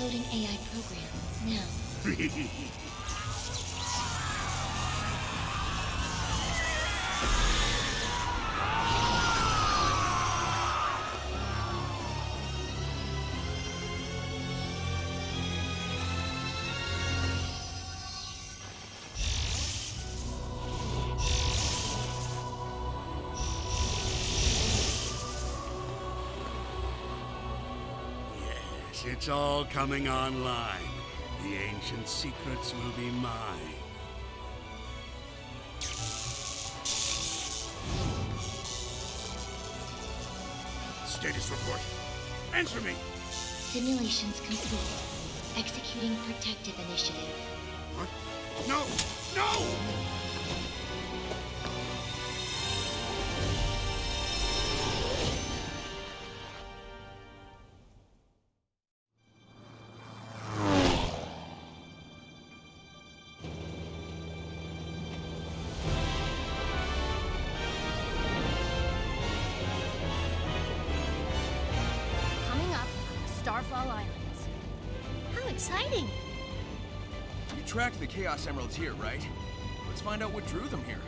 Loading AI program now. It's all coming online. The ancient secrets will be mine. Status report. Answer me! Simulations complete. Executing protective initiative. What? No! No! Tracked the Chaos Emeralds here, right? Let's find out what drew them here.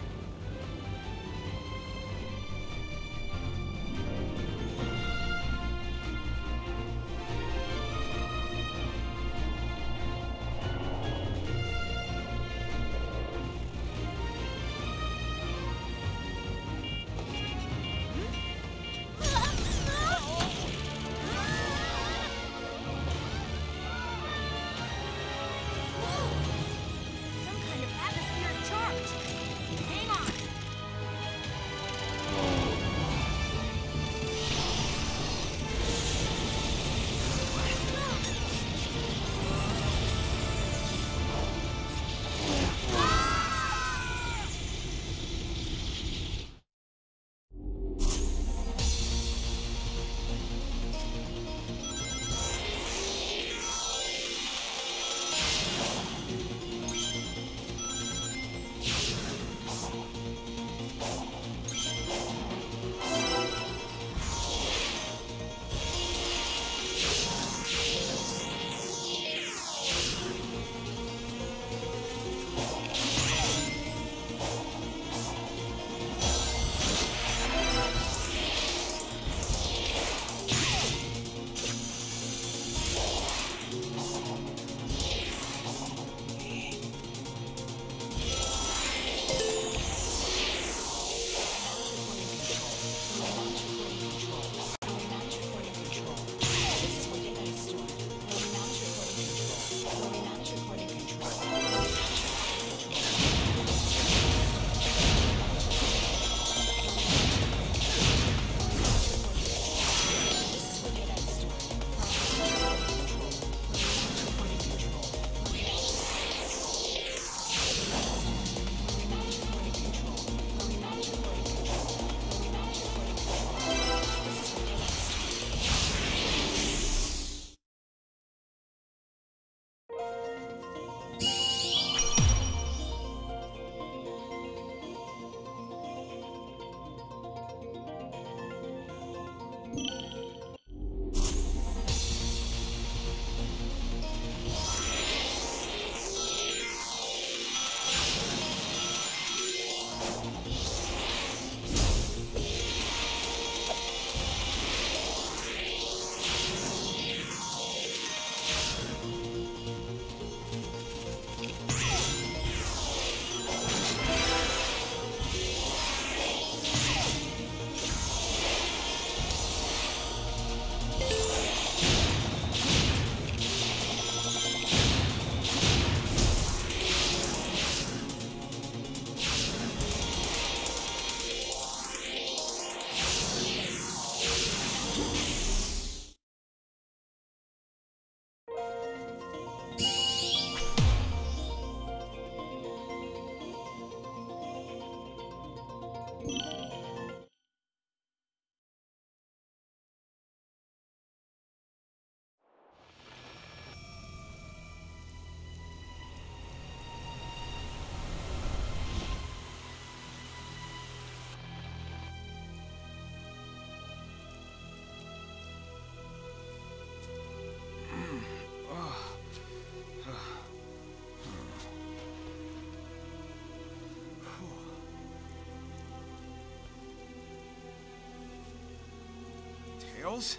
Tails?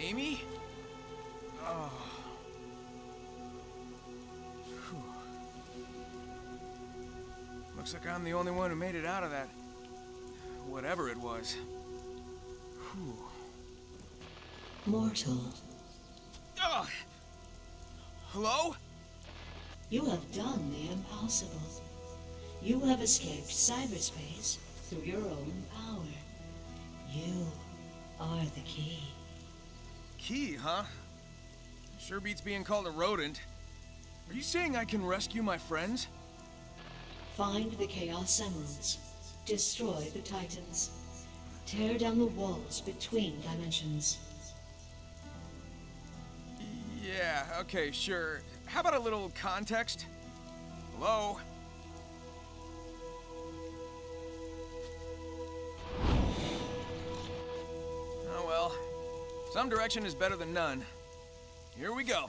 Amy? Oh. Whew. Looks like I'm the only one who made it out of that. Whatever it was. Whew. Mortal. Ugh. Hello? You have done the impossible. You have escaped cyberspace through your own power. You are the key. Key, huh? Sure beats being called a rodent. Are you saying I can rescue my friends? Find the Chaos Emeralds. Destroy the Titans. Tear down the walls between dimensions. Yeah, okay, sure. How about a little context? Hello? Oh well. Some direction is better than none. Here we go.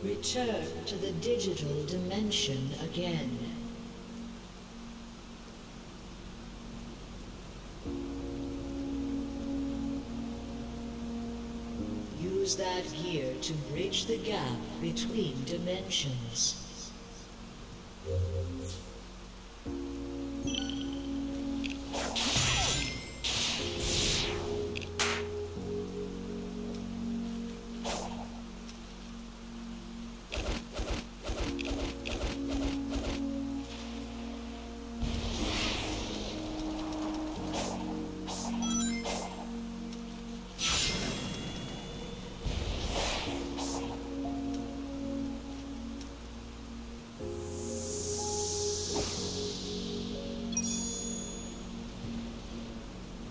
Return to the digital dimension again. Use that gear to bridge the gap between dimensions.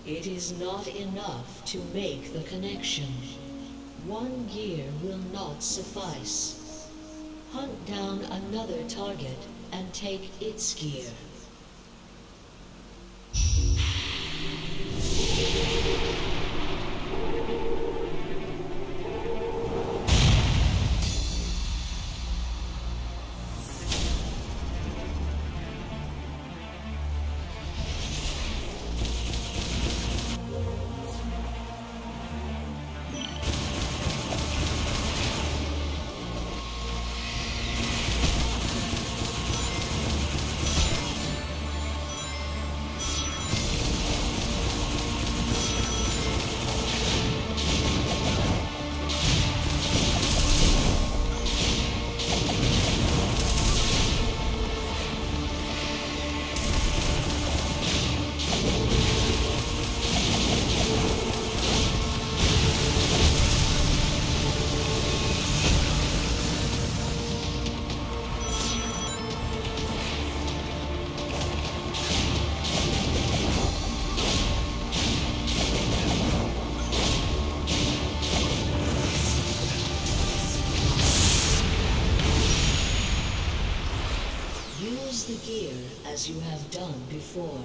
It is not enough to make the connection. One gear will not suffice. Hunt down another target and take its gear. Use the gear as you have done before.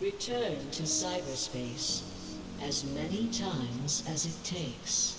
Return to cyberspace as many times as it takes.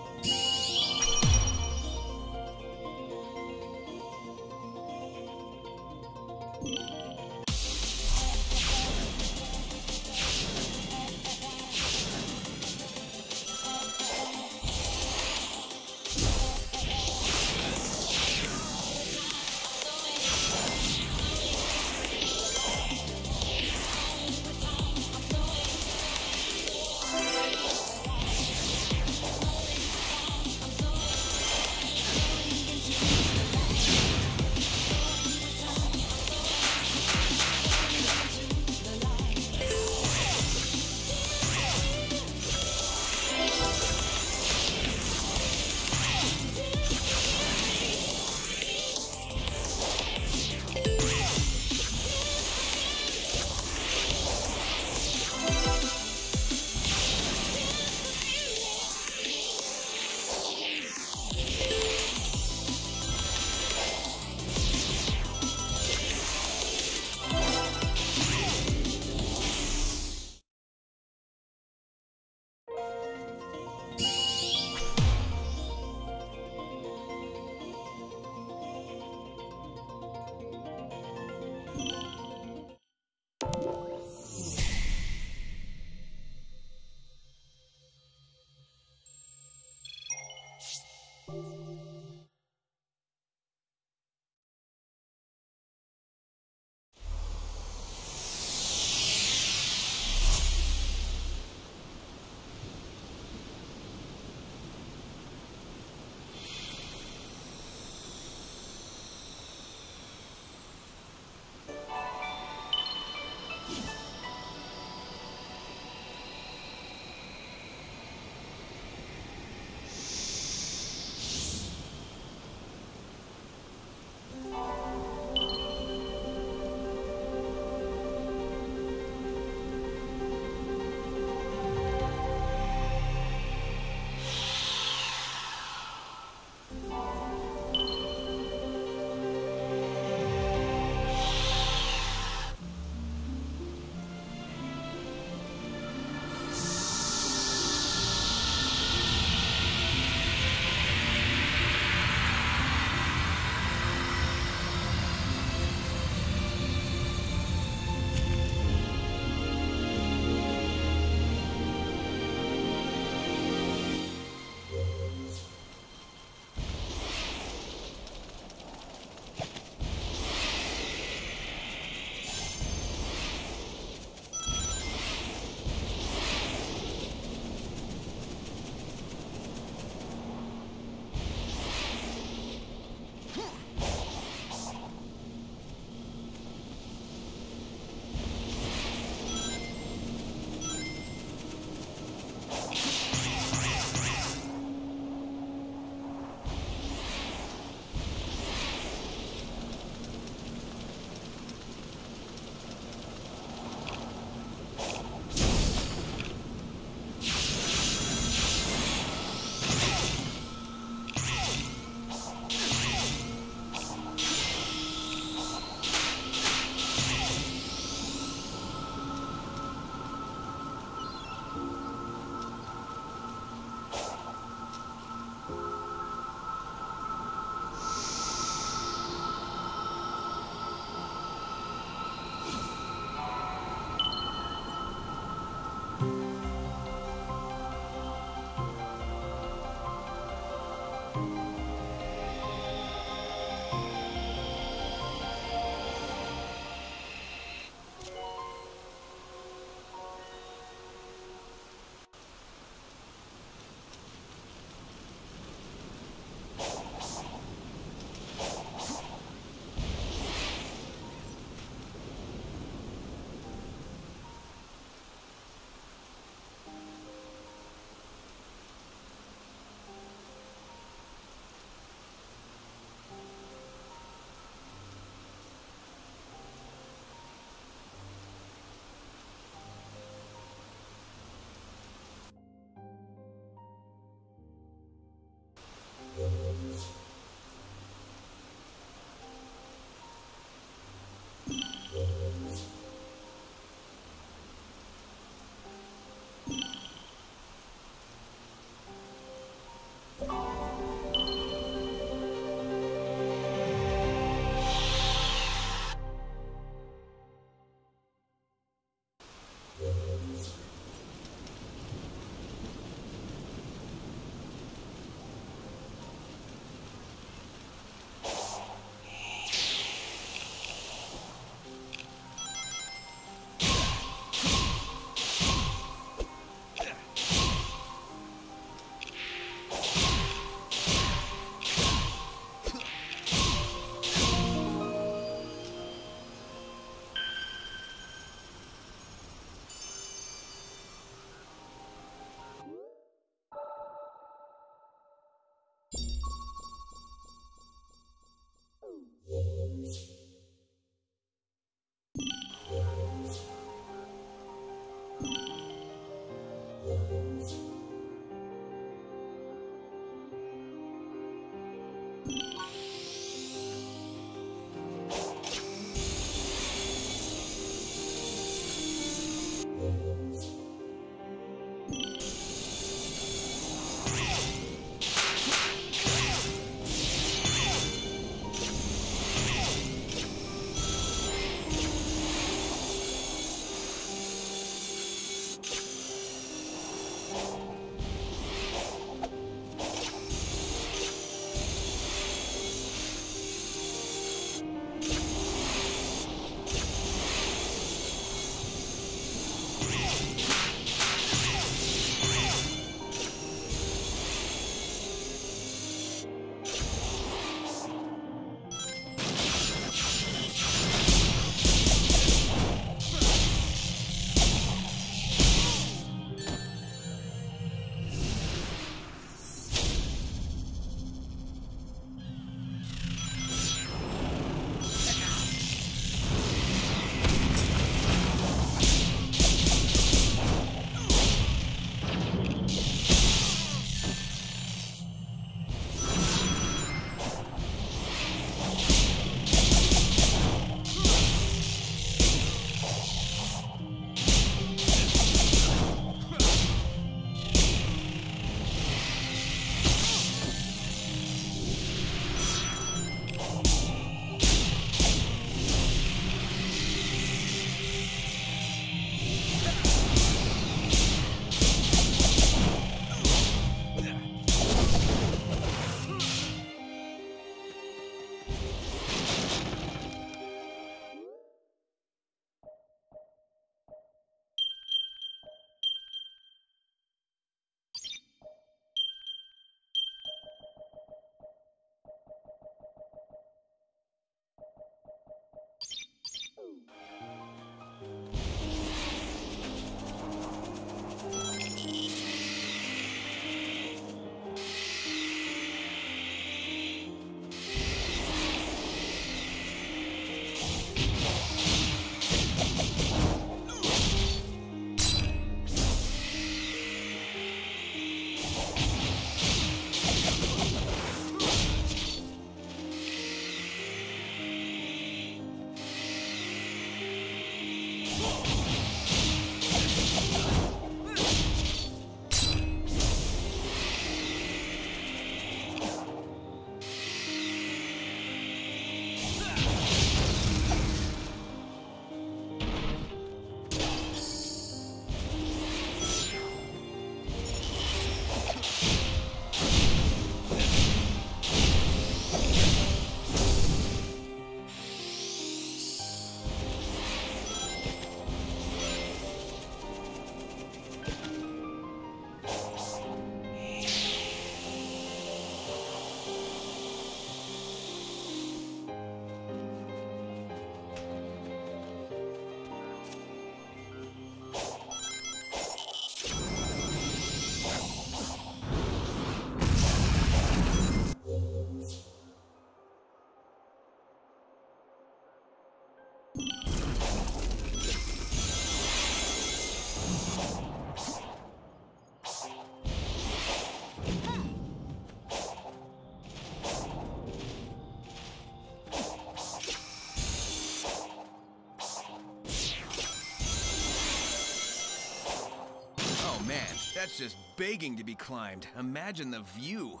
That's just begging to be climbed. Imagine the view.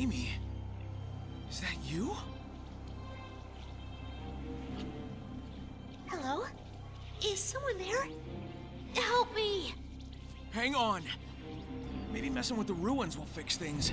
Amy, is that you? Hello? Is someone there? Help me! Hang on. Maybe messing with the ruins will fix things.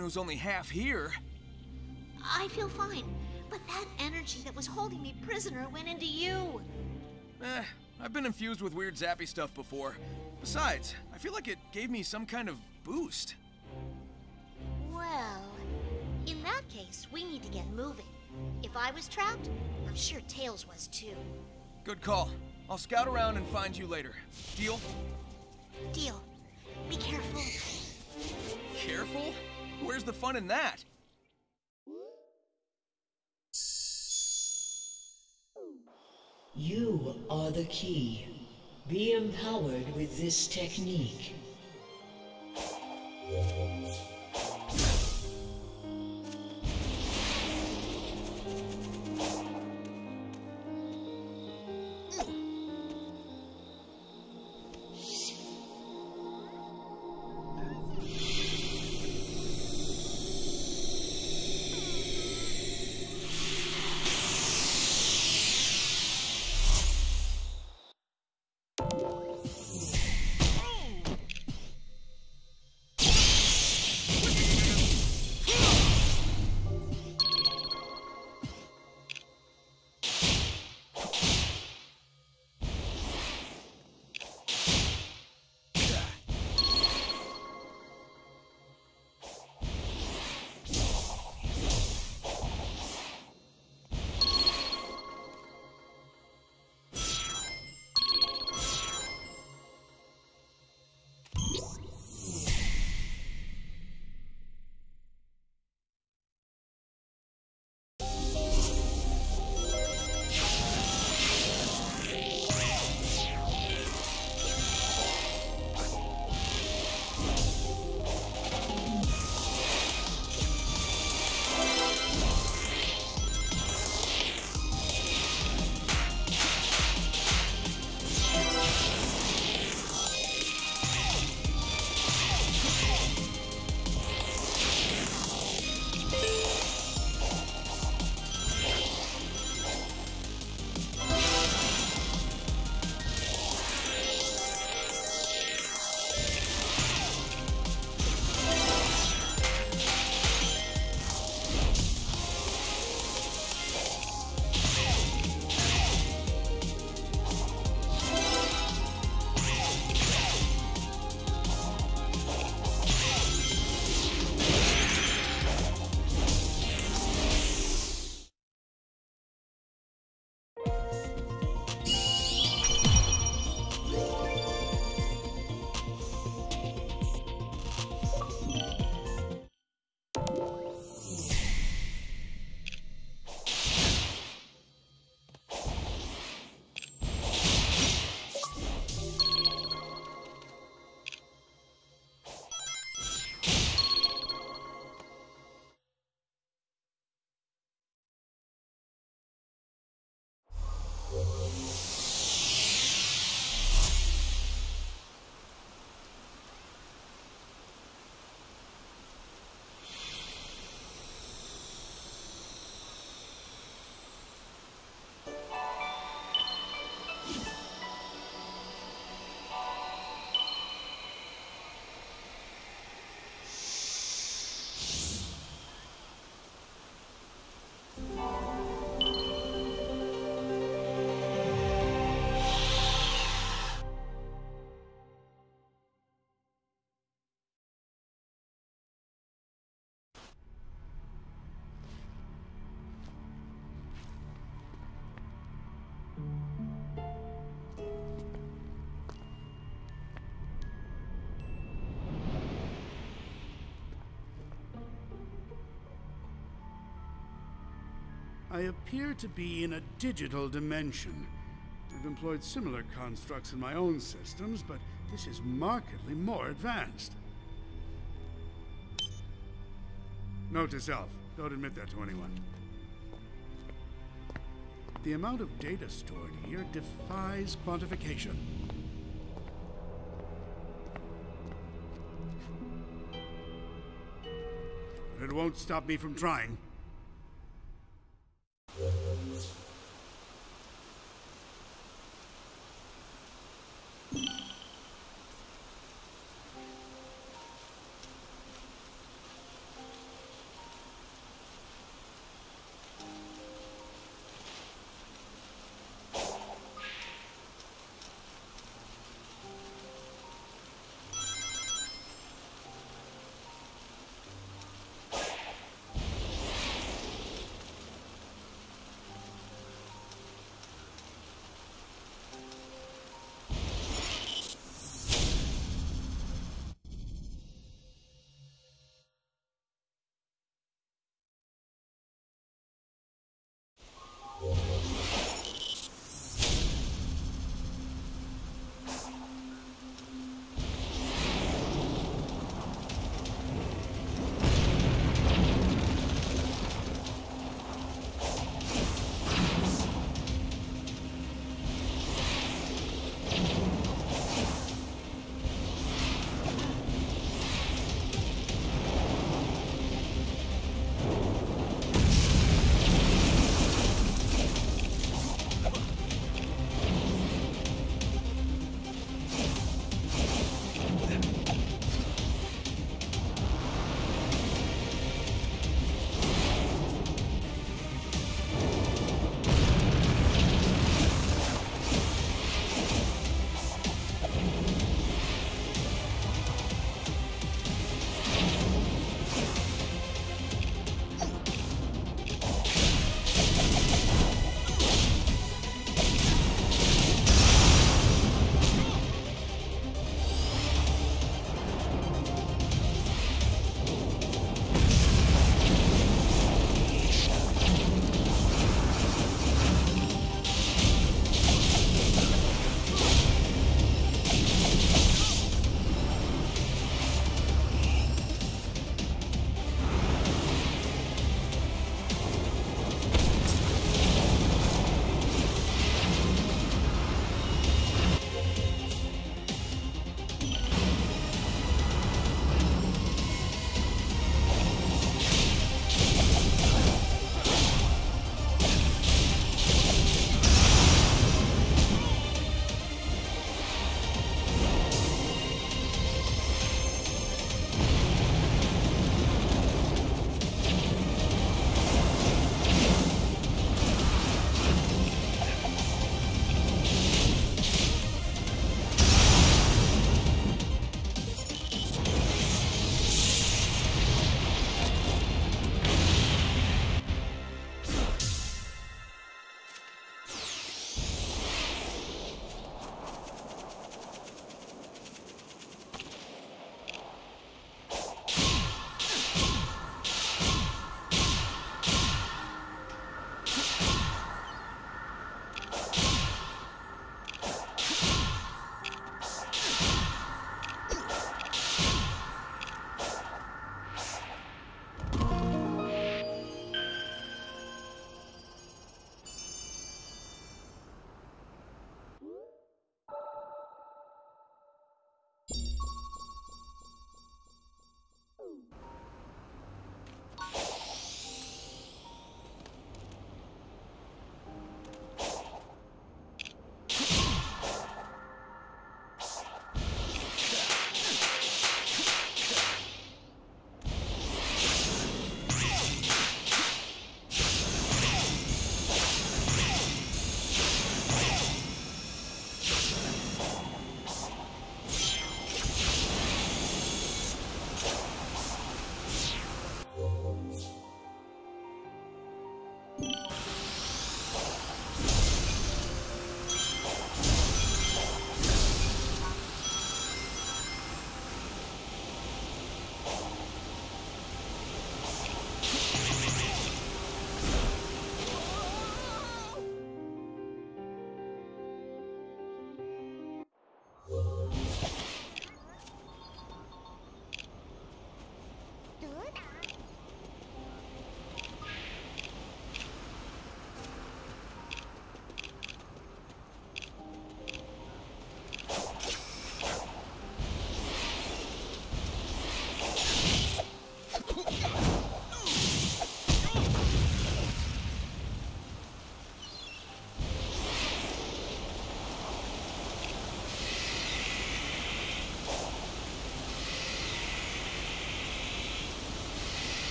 Who's only half here. I feel fine, but that energy that was holding me prisoner went into you. I've been infused with weird zappy stuff before. Besides, I feel like it gave me some kind of boost. Well, in that case, we need to get moving. If I was trapped, I'm sure Tails was too. Good call. I'll scout around and find you later. Deal? Deal. Be careful. Careful? Where's the fun in that? You are the key. Be empowered with this technique. I appear to be in a digital dimension. I've employed similar constructs in my own systems, but this is markedly more advanced. Note to self, don't admit that to anyone. The amount of data stored here defies quantification. But it won't stop me from trying.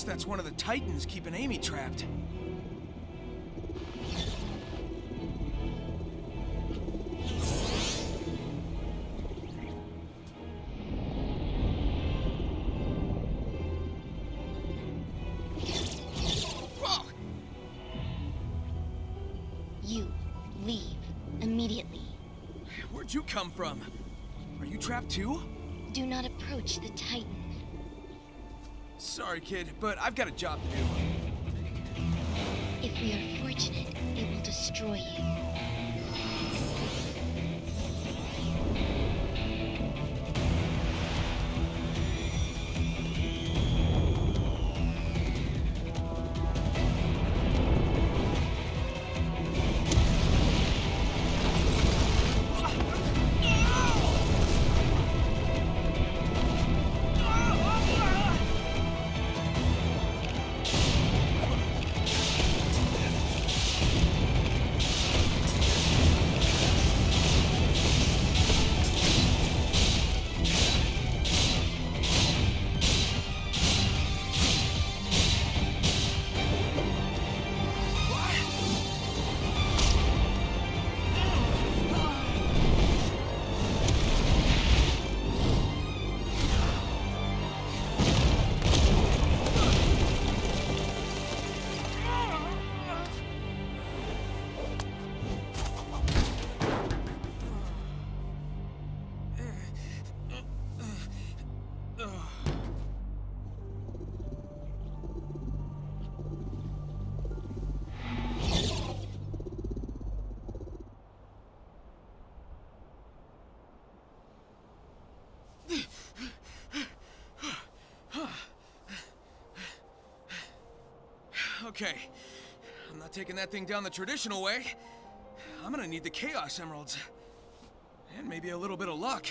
Guess that's one of the Titans keeping Amy trapped. You come from? Are you trapped too? Do not approach the Titan. Sorry, kid, but I've got a job to do. If we are fortunate, it will destroy you. Okay, I'm not taking that thing down the traditional way. I'm gonna need the Chaos Emeralds. And maybe a little bit of luck.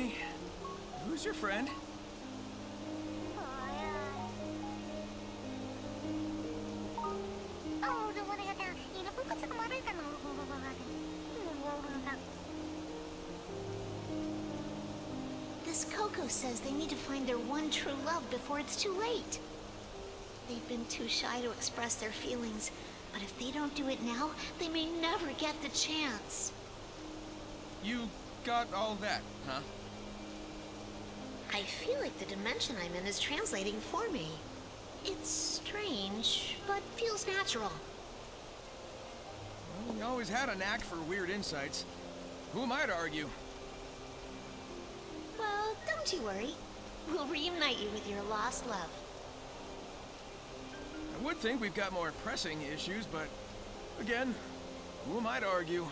Amy, who's your friend? This Coco says they need to find their one true love before it's too late. They've been too shy to express their feelings, but if they don't do it now, they may never get the chance. You got all that, huh? I feel like the dimension I'm in is translating for me. It's strange, but feels natural. Well, we always had a knack for weird insights. Who am I to argue? Well, don't you worry. We'll reunite you with your lost love. I would think we've got more pressing issues, but again, who am I to argue?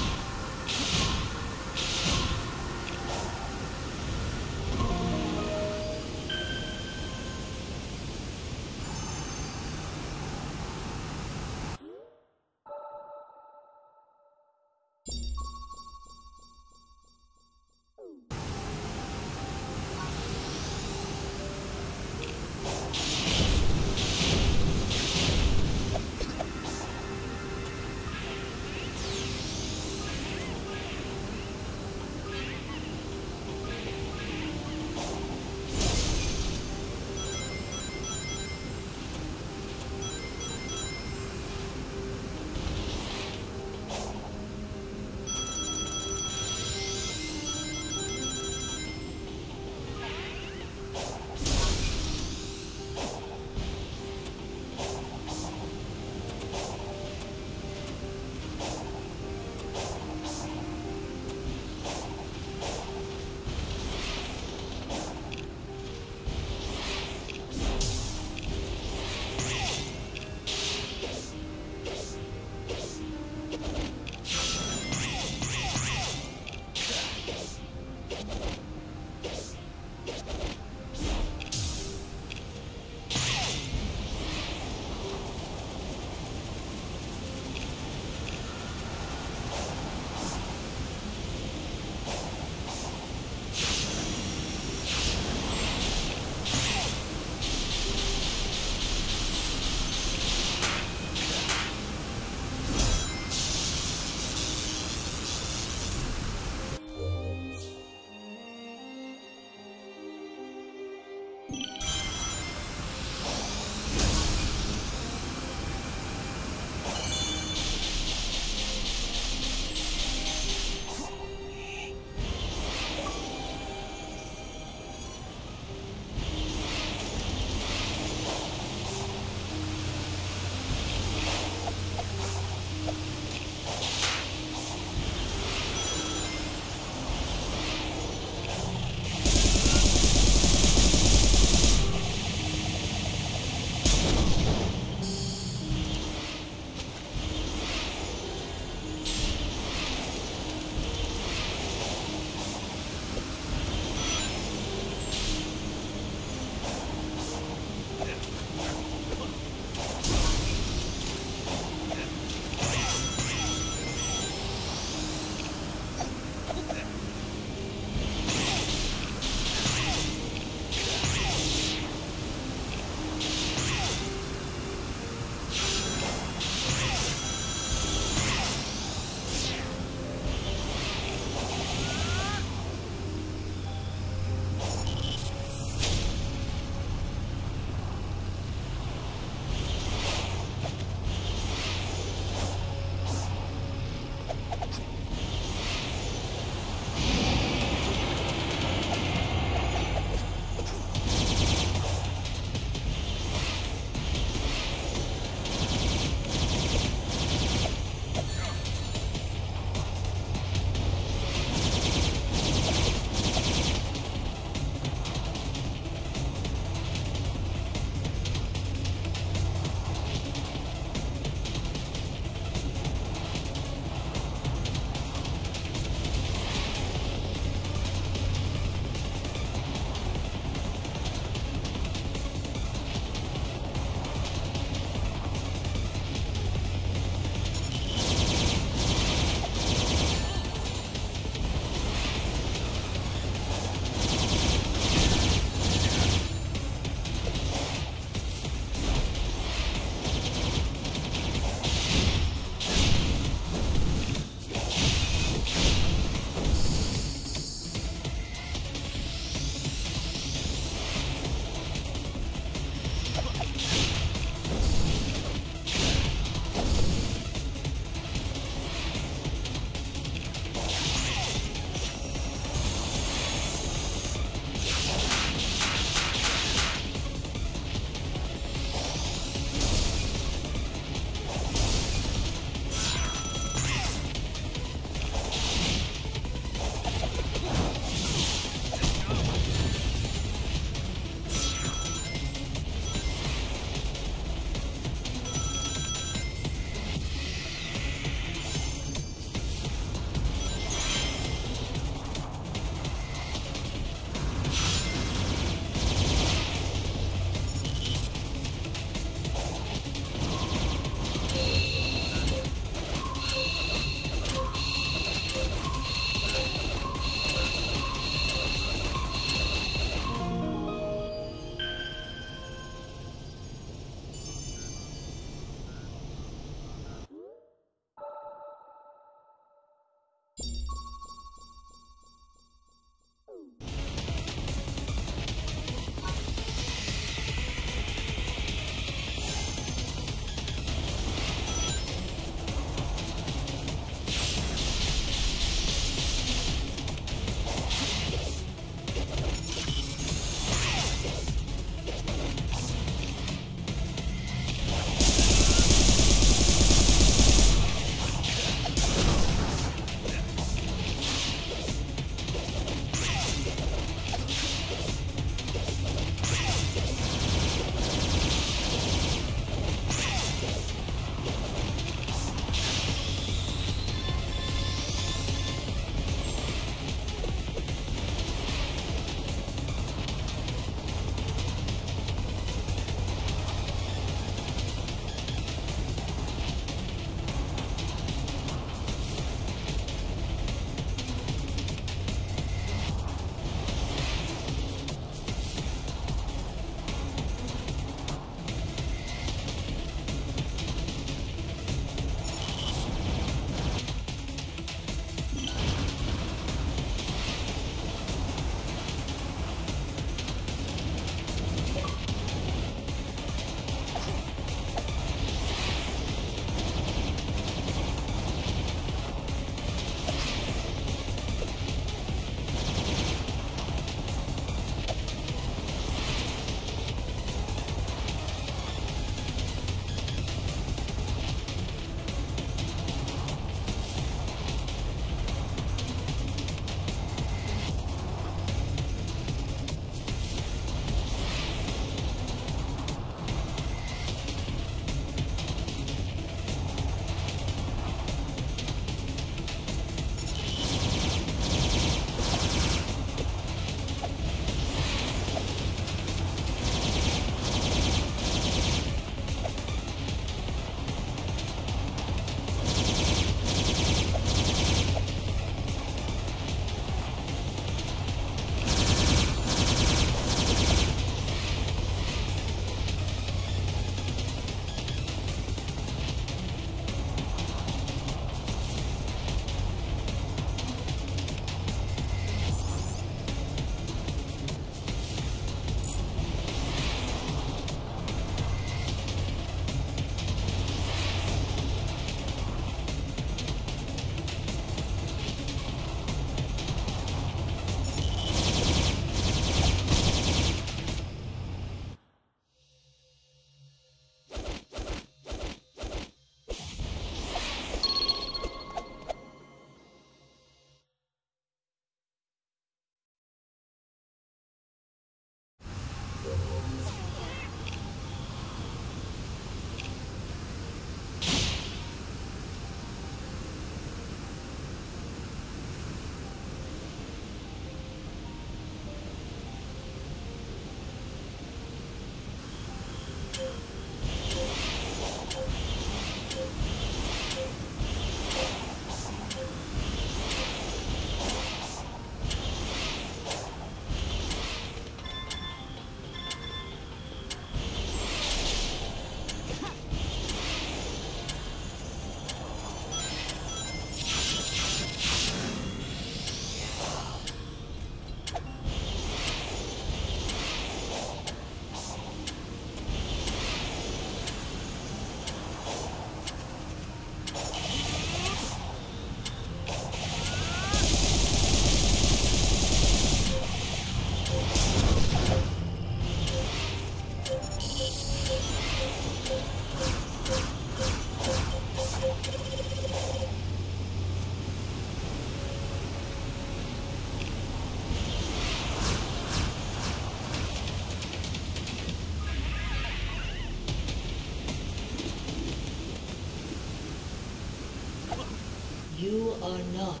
You are not.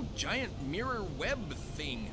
little giant mirror web thing.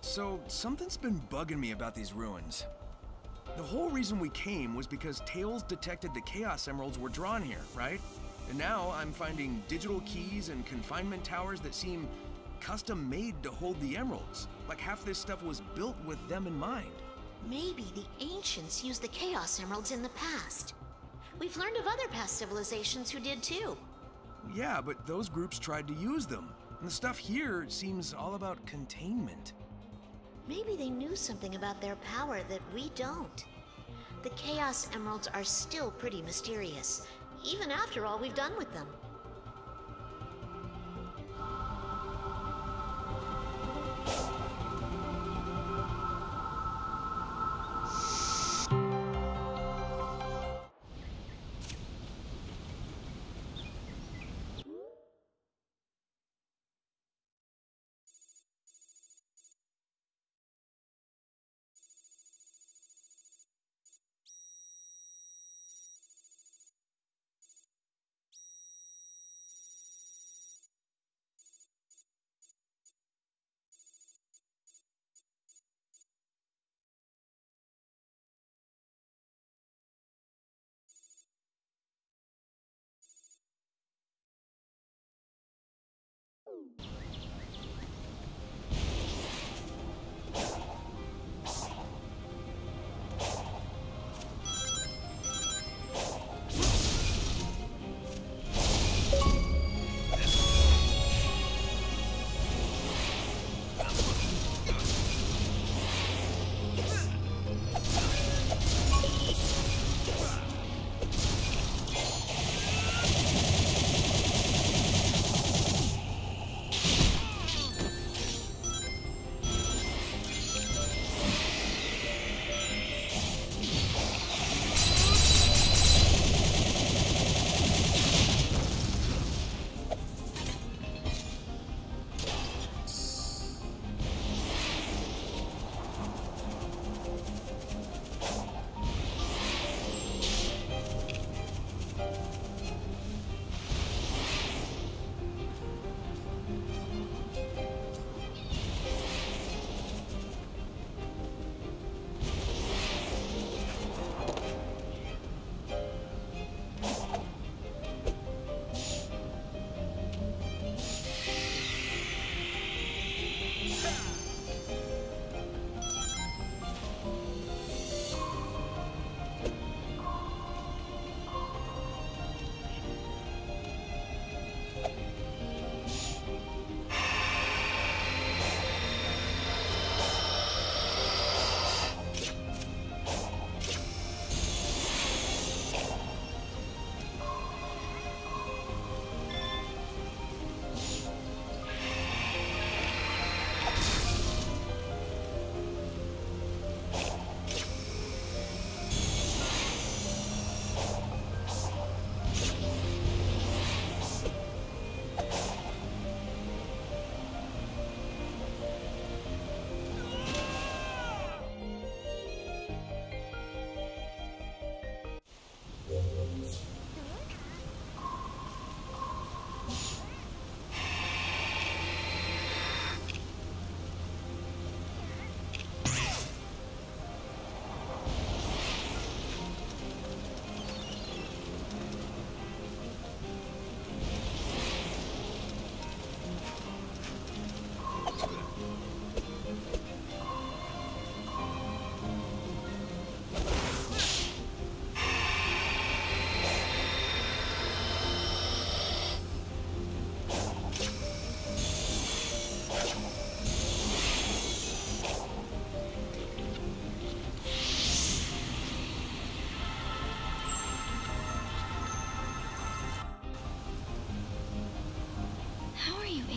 So, something's been bugging me about these ruins. The whole reason we came was because Tails detected the Chaos Emeralds were drawn here, right? And now I'm finding digital keys and confinement towers that seem custom-made to hold the emeralds. Like half this stuff was built with them in mind. Maybe the ancients used the Chaos Emeralds in the past. We've learned of other past civilizations who did too. Yeah, but those groups tried to use them. And the stuff here seems all about containment. Maybe they knew something about their power that we don't. The Chaos Emeralds are still pretty mysterious, even after all we've done with them.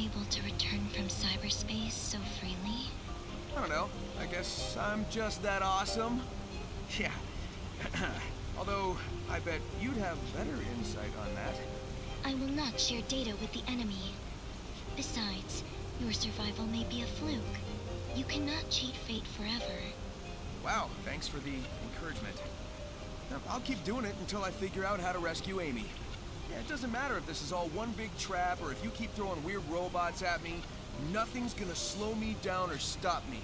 able to return from cyberspace so freely? I don't know. I guess I'm just that awesome. Yeah. Although, I bet you'd have better insight on that. I will not share data with the enemy. Besides, your survival may be a fluke. You cannot cheat fate forever. Wow, thanks for the encouragement. Now, I'll keep doing it until I figure out how to rescue Amy. Yeah, it doesn't matter if this is all one big trap or if you keep throwing weird robots at me. Nothing's gonna slow me down or stop me.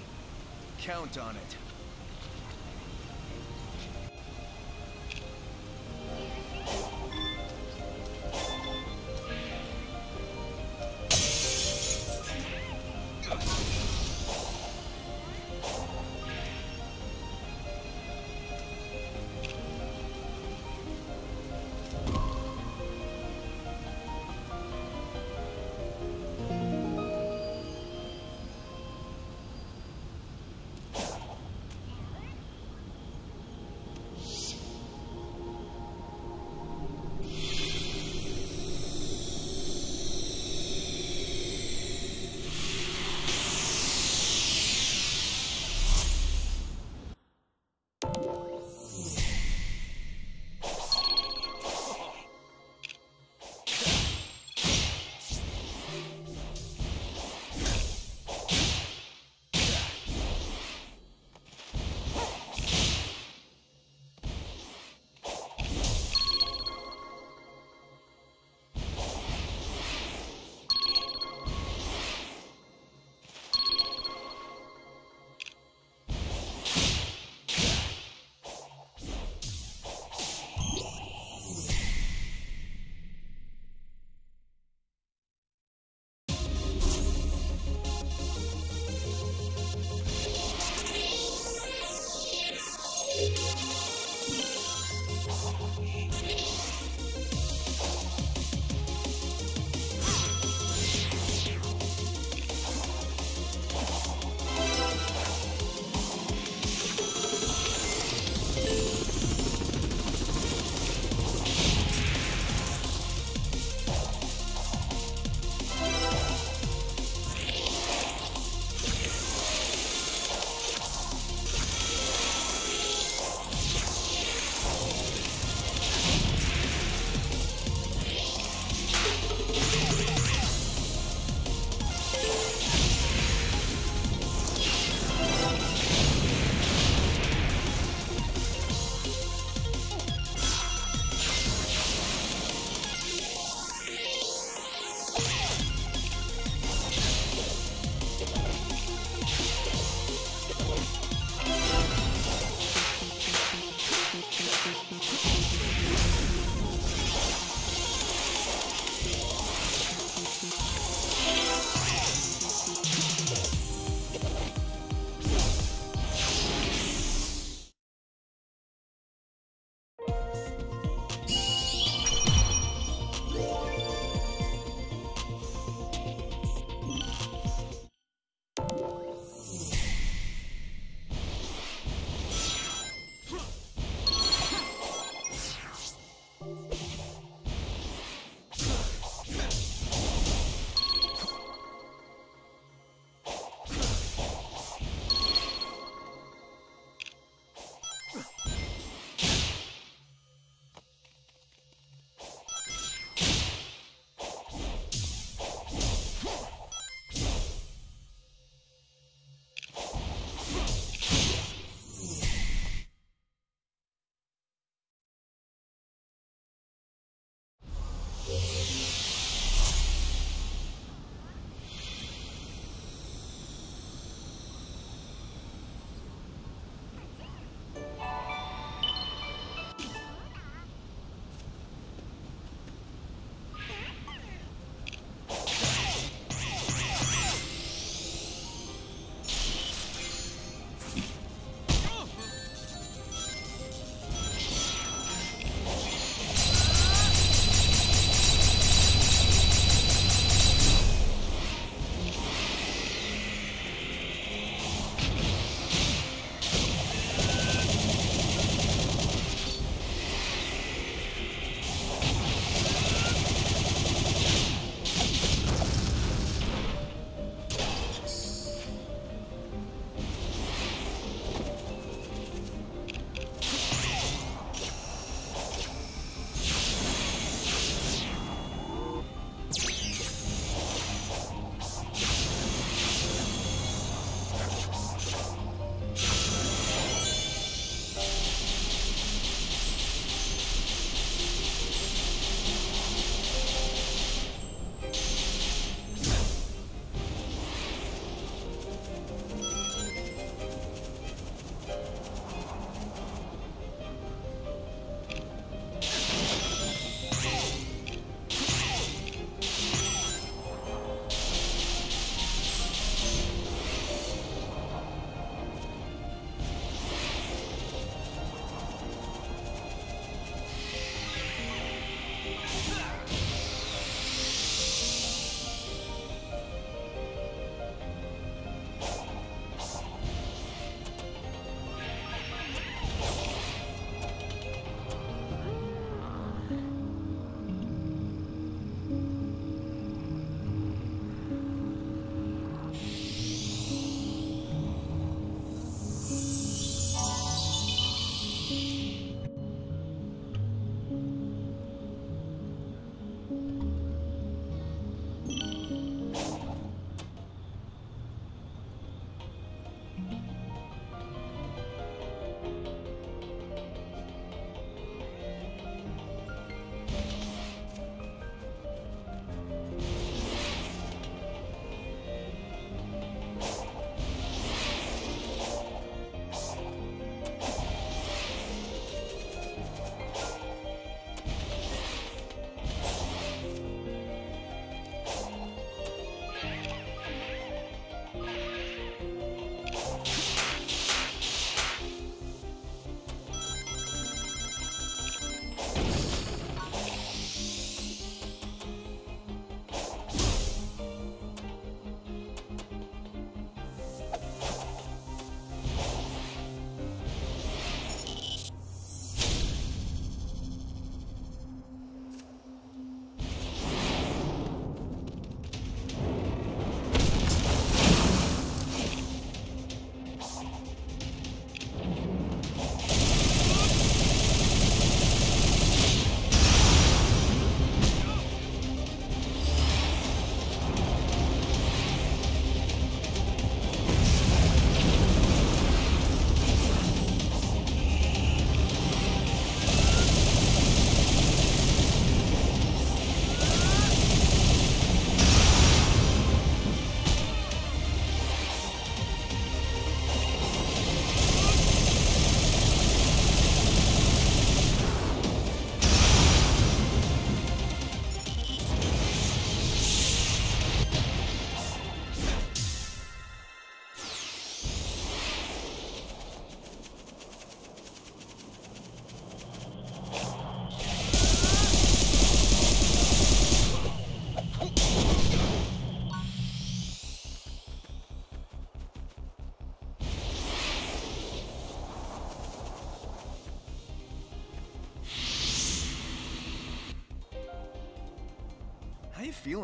Count on it.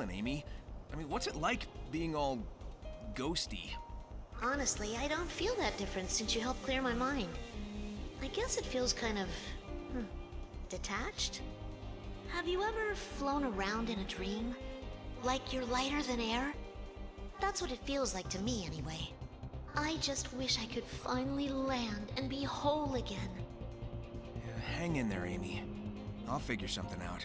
feeling, Amy? I mean, what's it like being all ghosty? Honestly, I don't feel that different since you helped clear my mind. I guess it feels kind of... detached? Have you ever flown around in a dream? Like you're lighter than air? That's what it feels like to me, anyway. I just wish I could finally land and be whole again. Yeah, hang in there, Amy. I'll figure something out.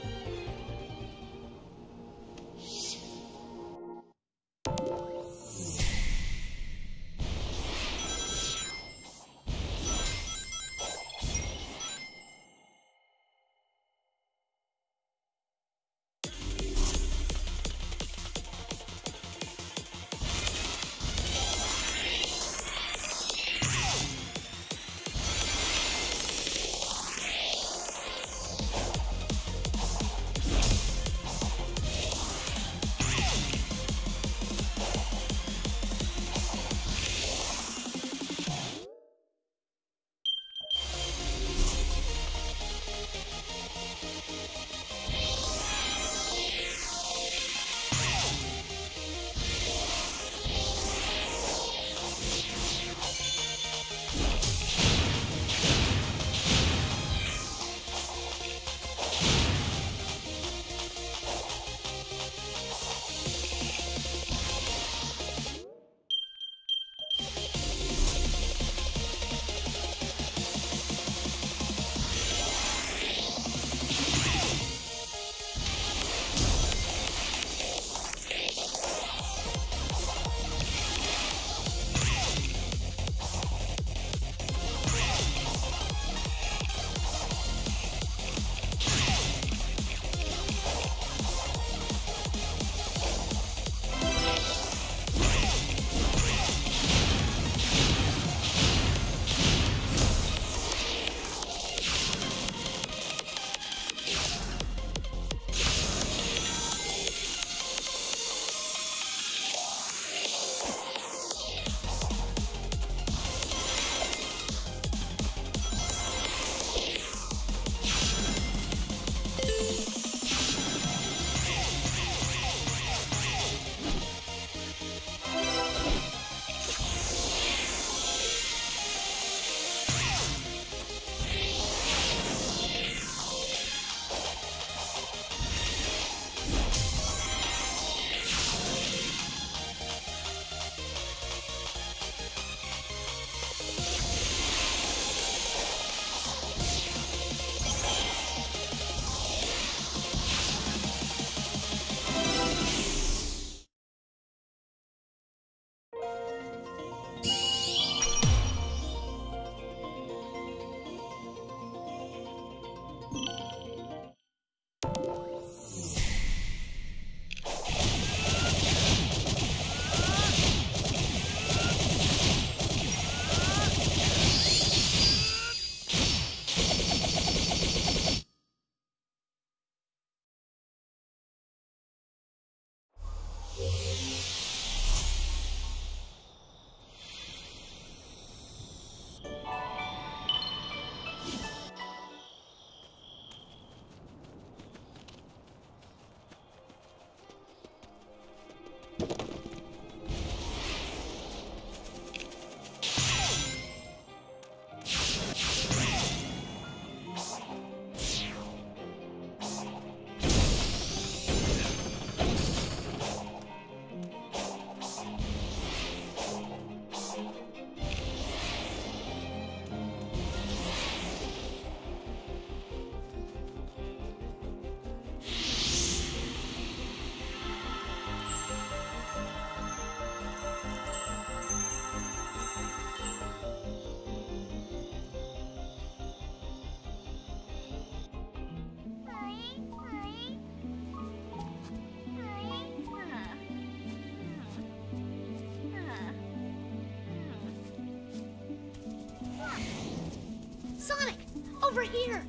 over here!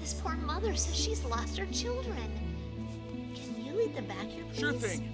This poor mother says she's lost her children. Can you lead them back here, please? Sure thing.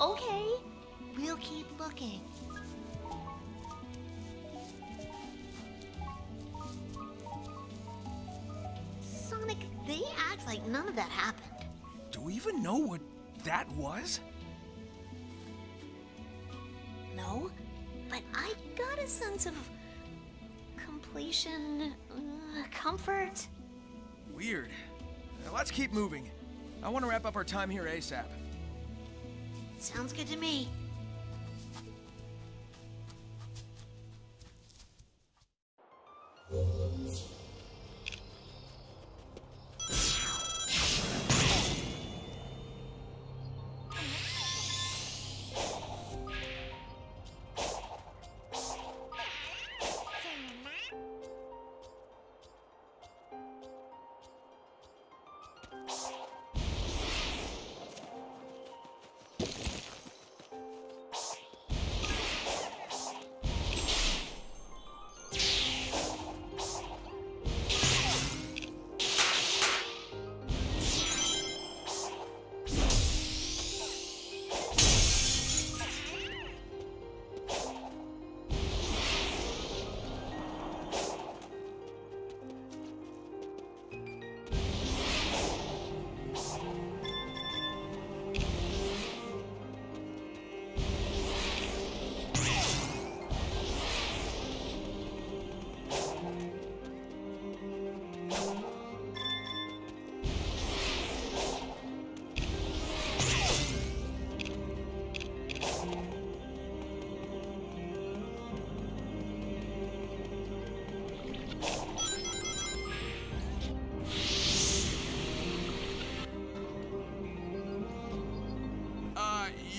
Okay, we'll keep looking. Sonic, they act like none of that happened. Do we even know what that was? No, but I got a sense of completion, comfort. Weird. Now let's keep moving. I want to wrap up our time here ASAP. Sounds good to me.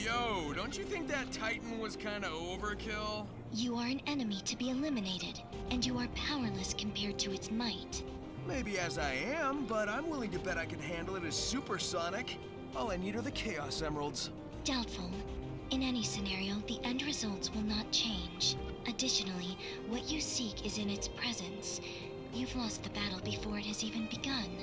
Yo, don't you think that Titan was kind of overkill? You are an enemy to be eliminated, and you are powerless compared to its might. Maybe as I am, but I'm willing to bet I can handle it as Super Sonic. All I need are the Chaos Emeralds. Doubtful. In any scenario, the end results will not change. Additionally, what you seek is in its presence. You've lost the battle before it has even begun.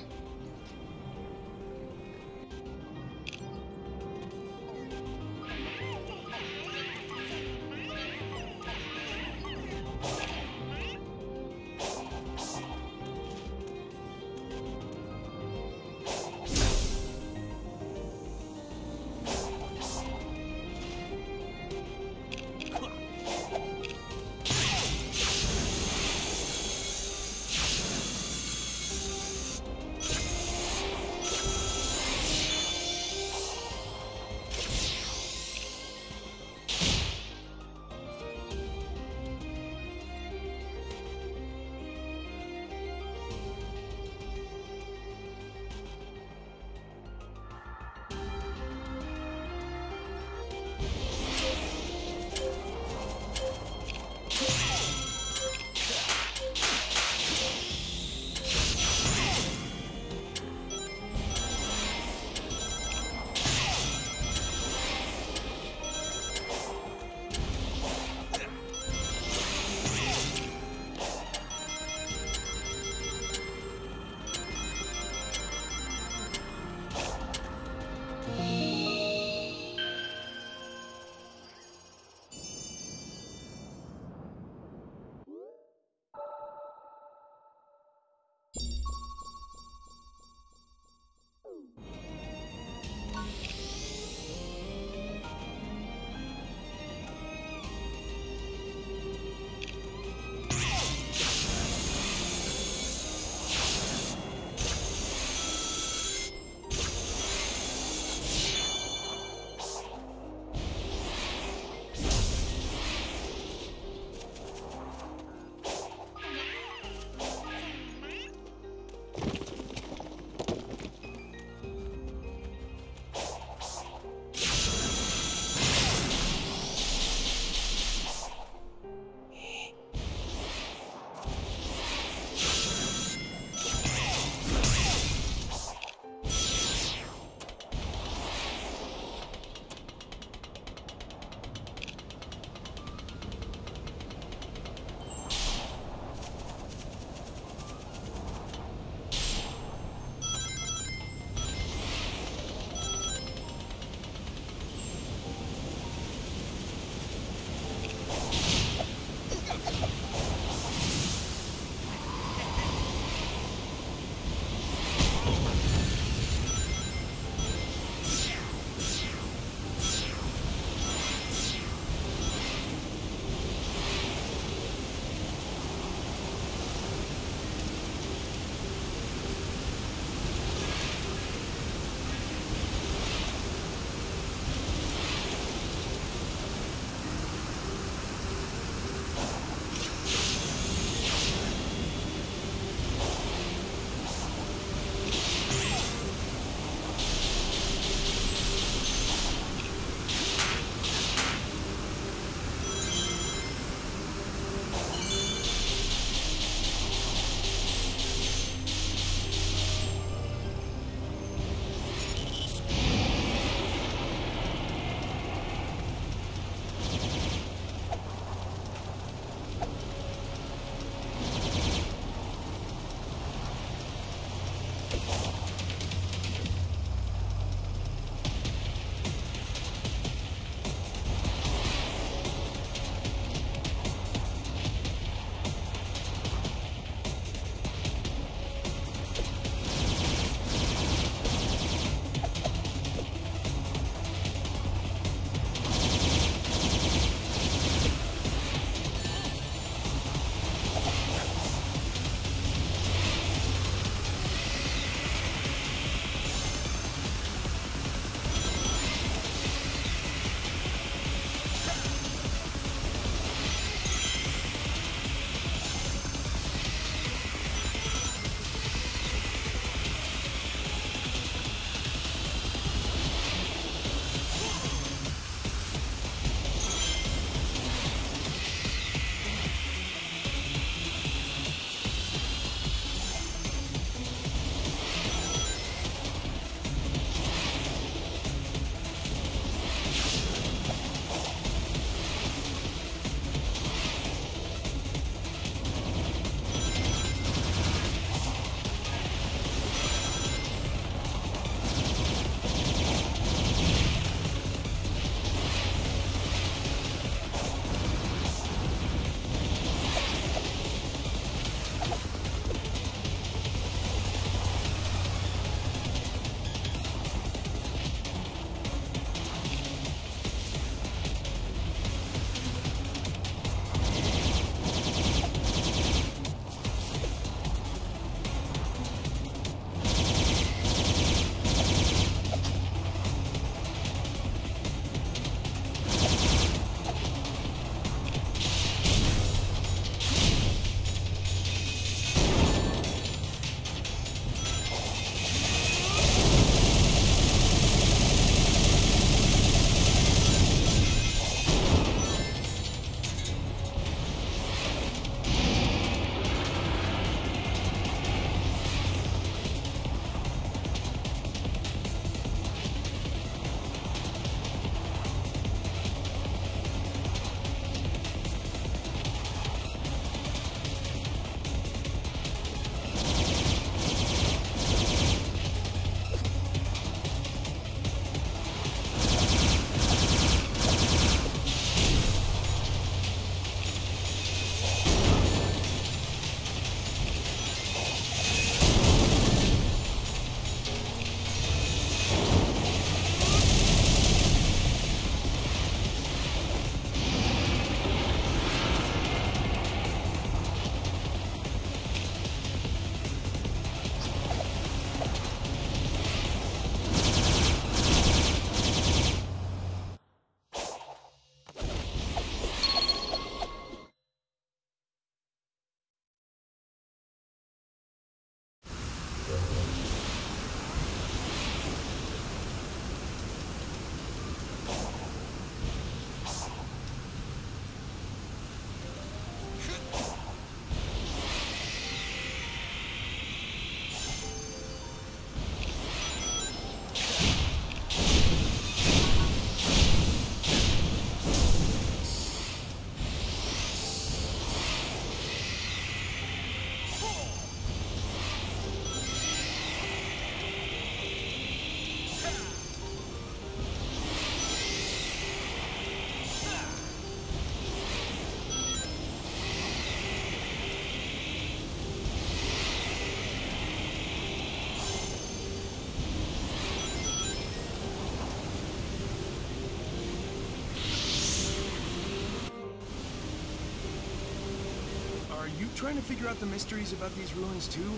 you trying to figure out the mysteries about these ruins too?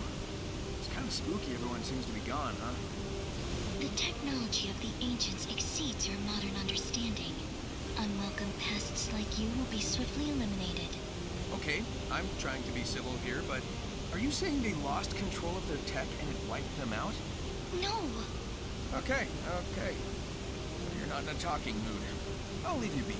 It's kind of spooky everyone seems to be gone, huh? The technology of the ancients exceeds your modern understanding. Unwelcome pests like you will be swiftly eliminated. Okay, I'm trying to be civil here, but are you saying they lost control of their tech and it wiped them out? No! Okay, okay. You're not in a talking mood. I'll leave you be.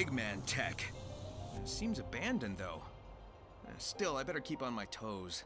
Eggman tech. It seems abandoned, though. Still, I better keep on my toes.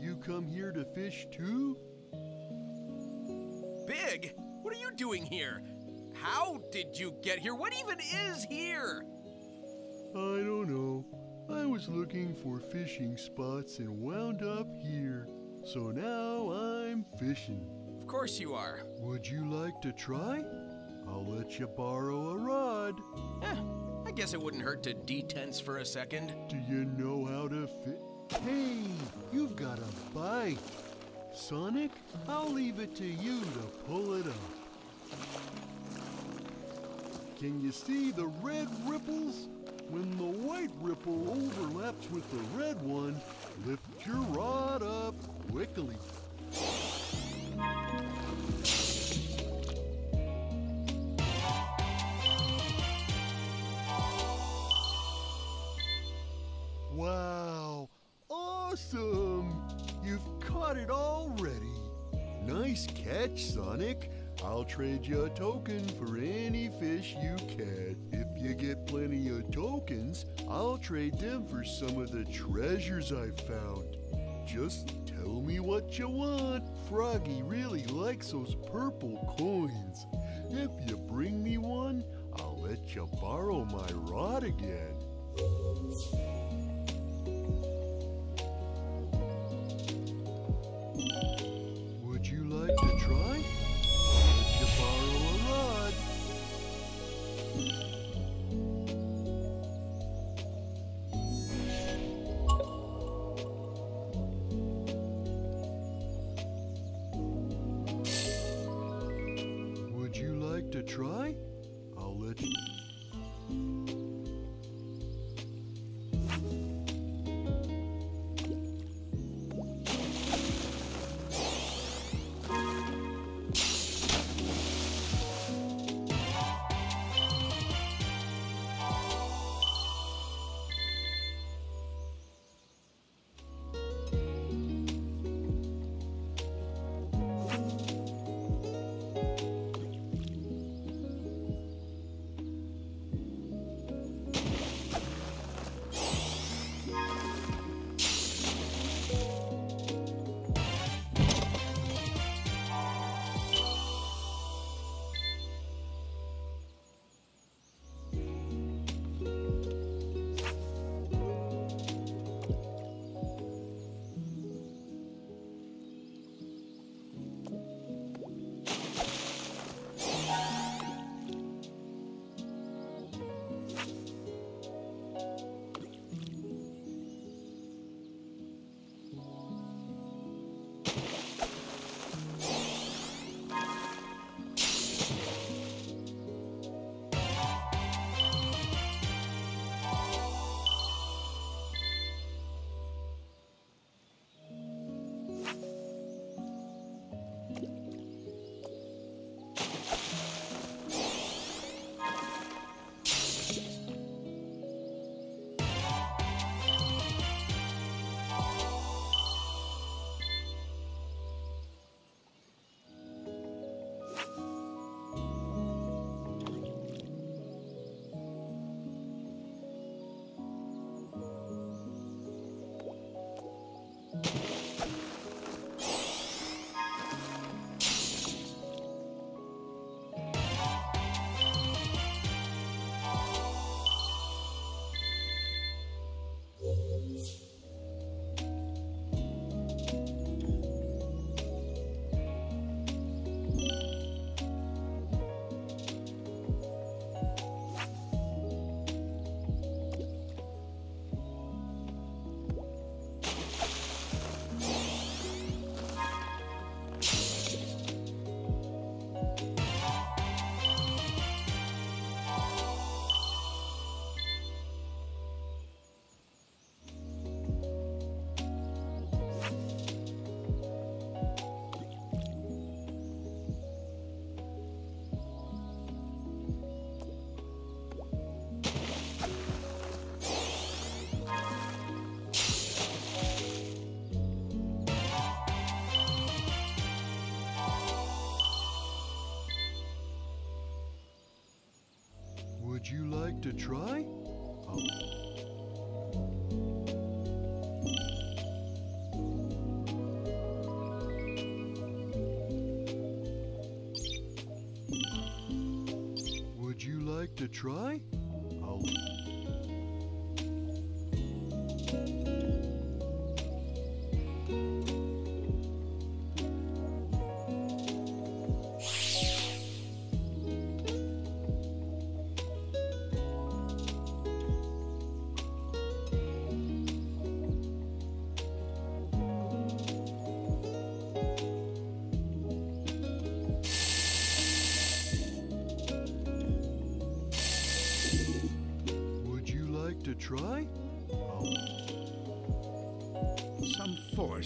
You come here to fish too? Big, what are you doing here? How did you get here? What even is here? I don't know. I was looking for fishing spots and wound up here. So now I'm fishing. Of course you are. Would you like to try? I'll let you borrow a rod. I guess it wouldn't hurt to detense for a second. Do you know how to fish? Hey, you've got a bite. Sonic, I'll leave it to you to pull it up. Can you see the red ripples? When the white ripple overlaps with the red one, lift your rod up quickly. Wow, awesome! You've caught it already. Nice catch, Sonic. I'll trade you a token for any fish you catch. If you get plenty of tokens, I'll trade them for some of the treasures I've found. Just tell me what you want. Froggy really likes those purple coins. If you bring me one, I'll let you borrow my rod again. Would you like to try? Would you like to try? like to try? Oh.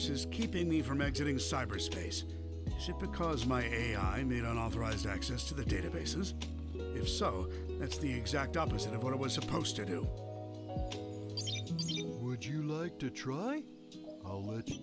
Is keeping me from exiting cyberspace. Is it because my AI made unauthorized access to the databases? If so, that's the exact opposite of what it was supposed to do. Would you like to try? I'll let you...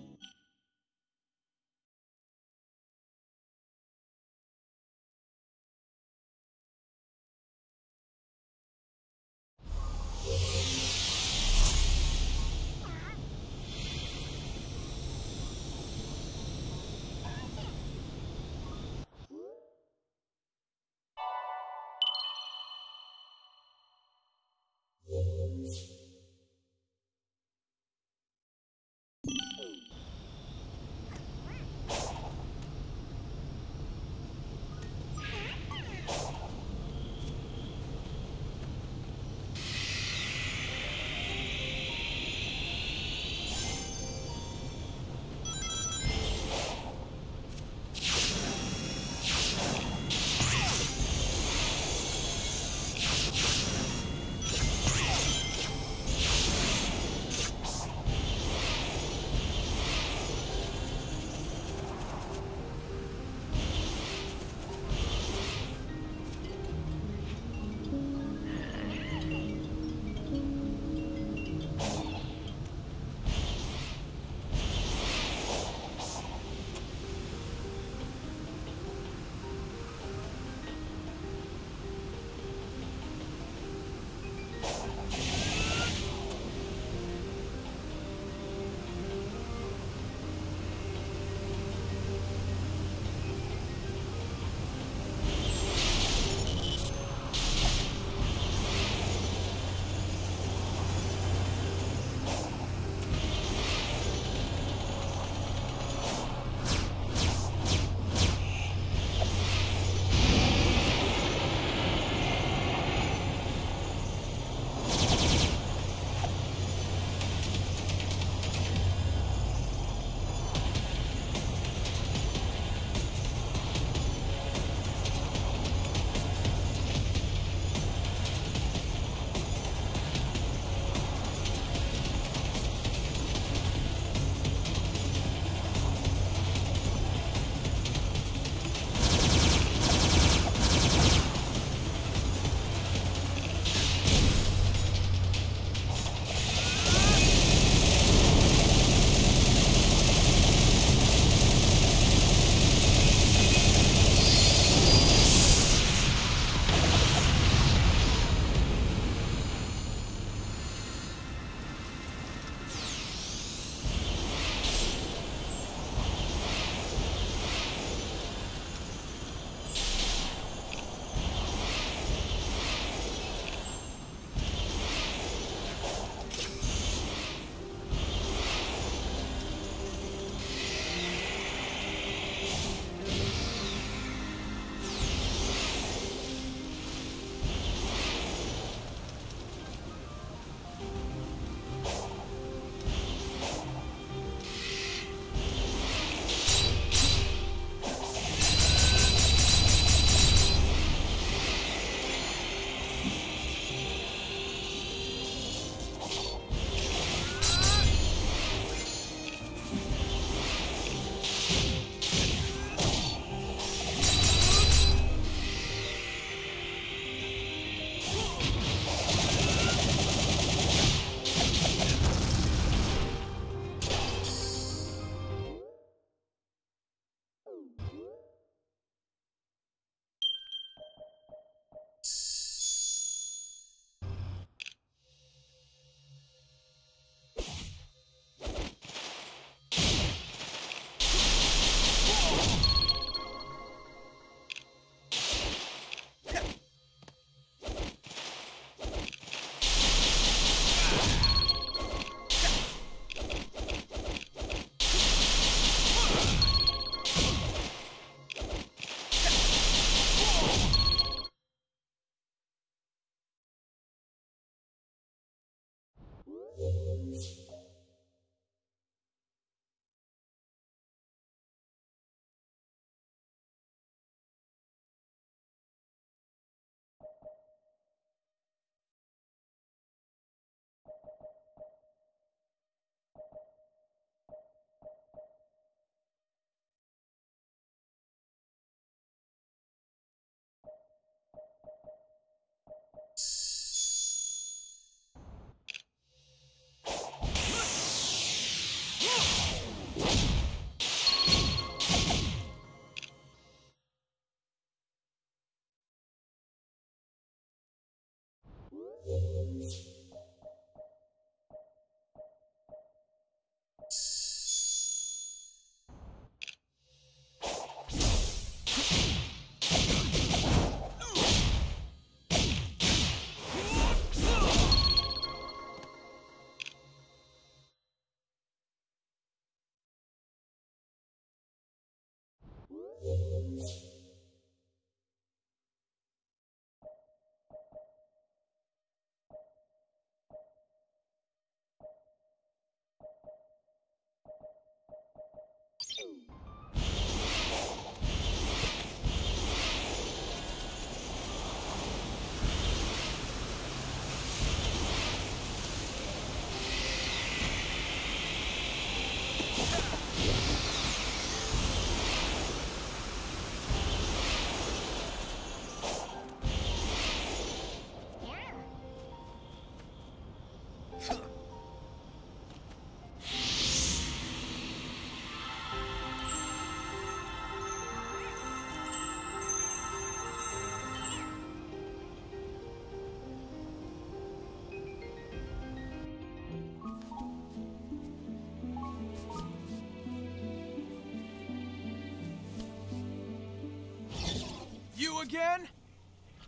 You again?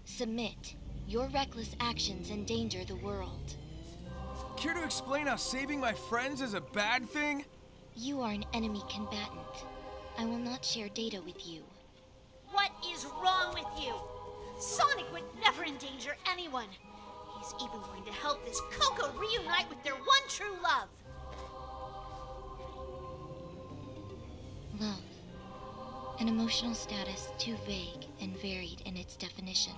Submit. Your reckless actions endanger the world. Care to explain how saving my friends is a bad thing? You are an enemy combatant. I will not share data with you. What is wrong with you? Sonic would never endanger anyone. He's even going to help this Coco reunite with their one true love. Love. An emotional status too vague and varied in its definition.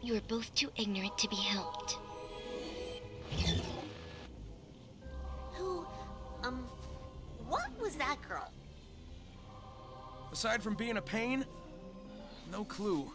You are both too ignorant to be helped. Who, what was that girl? Aside from being a pain, no clue.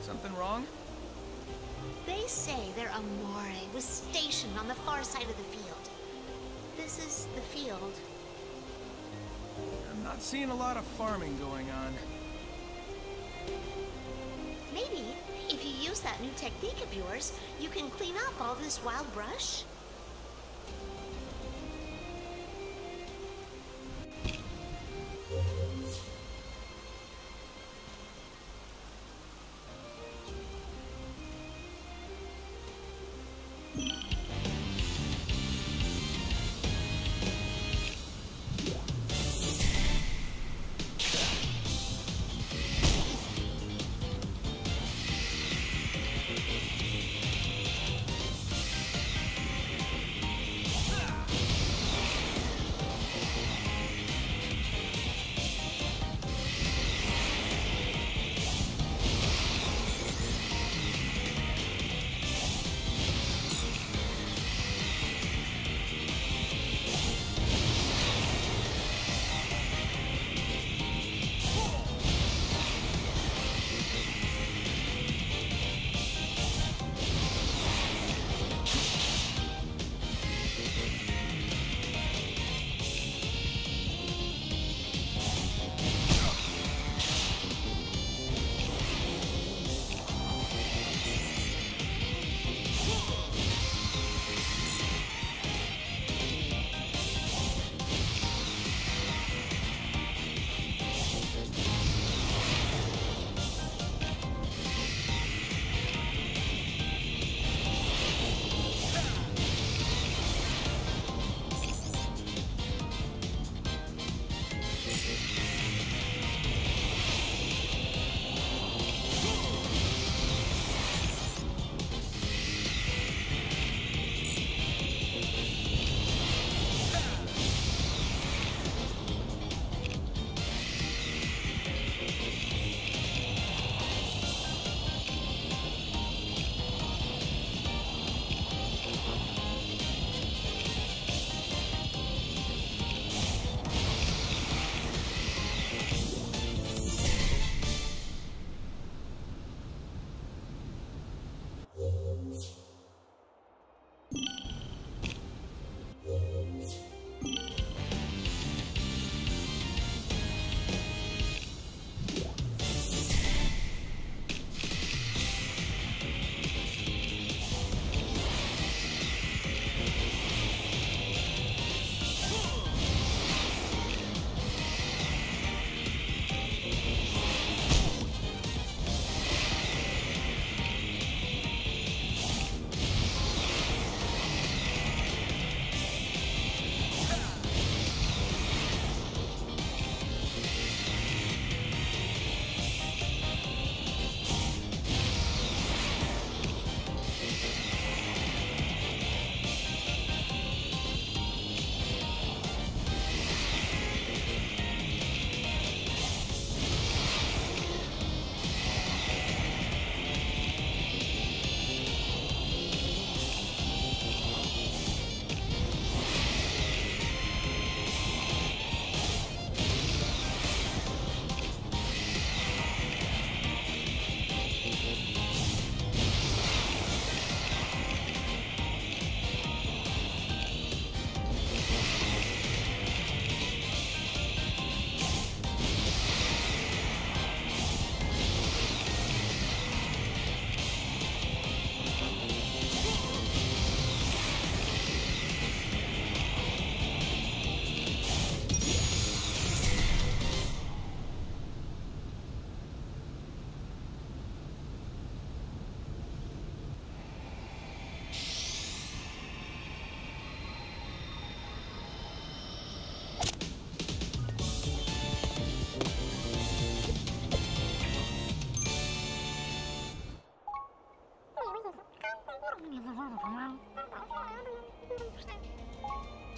Something wrong? They say their Amore was stationed on the far side of the field. This is the field. I'm not seeing a lot of farming going on. Maybe, if you use that new technique of yours, you can clean up all this wild brush?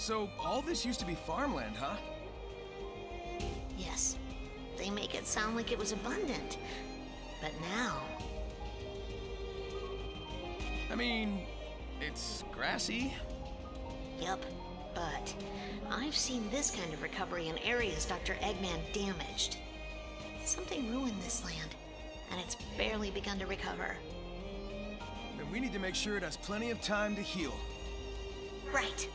So, all this used to be farmland, huh? Yes. They make it sound like it was abundant. But now... I mean, it's grassy. Yup. But I've seen this kind of recovery in areas Dr. Eggman damaged. Something ruined this land, and it's barely begun to recover. Then we need to make sure it has plenty of time to heal. Right.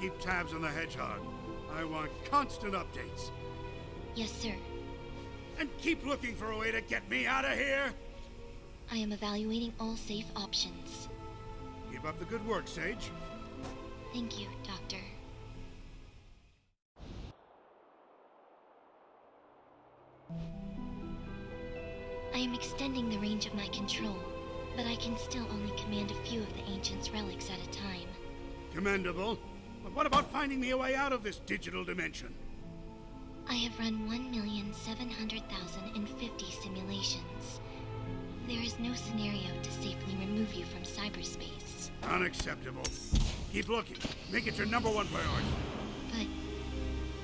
Keep tabs on the hedgehog. I want constant updates. Yes, sir. And keep looking for a way to get me out of here! I am evaluating all safe options. Keep up the good work, Sage. Thank you, Doctor. I am extending the range of my control, but I can still only command a few of the Ancient's relics at a time. Commendable. But what about finding me a way out of this digital dimension? I have run 1,700,050 simulations. There is no scenario to safely remove you from cyberspace. Unacceptable. Keep looking. Make it your #1 priority. But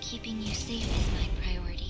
keeping you safe is my priority.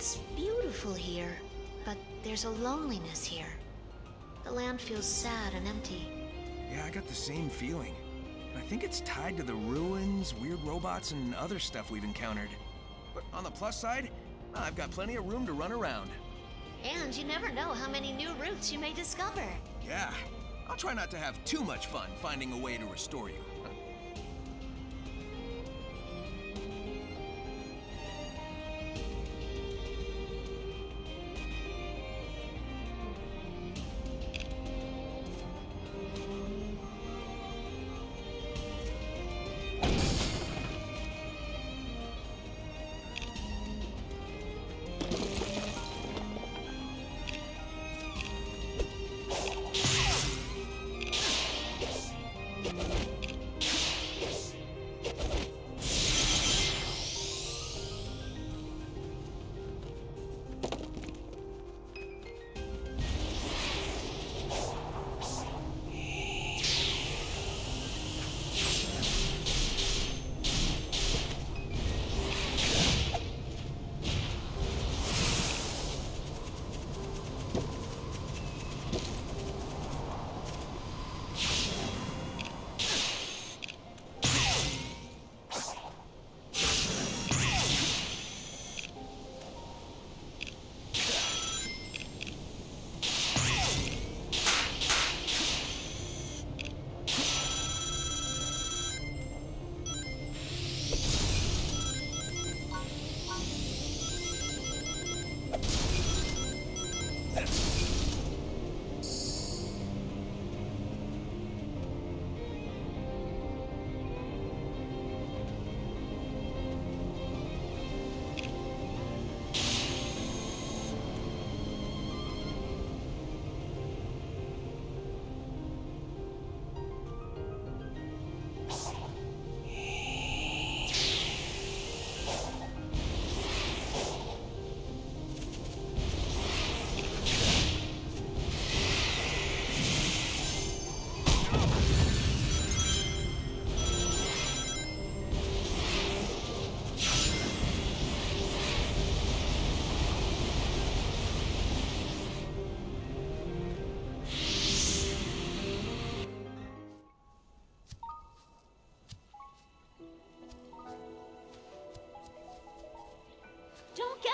It's beautiful here, but there's a loneliness here. The land feels sad and empty. Yeah, I got the same feeling. I think it's tied to the ruins, weird robots, and other stuff we've encountered. But on the plus side, I've got plenty of room to run around. And you never know how many new routes you may discover. Yeah. I'll try not to have too much fun finding a way to restore you.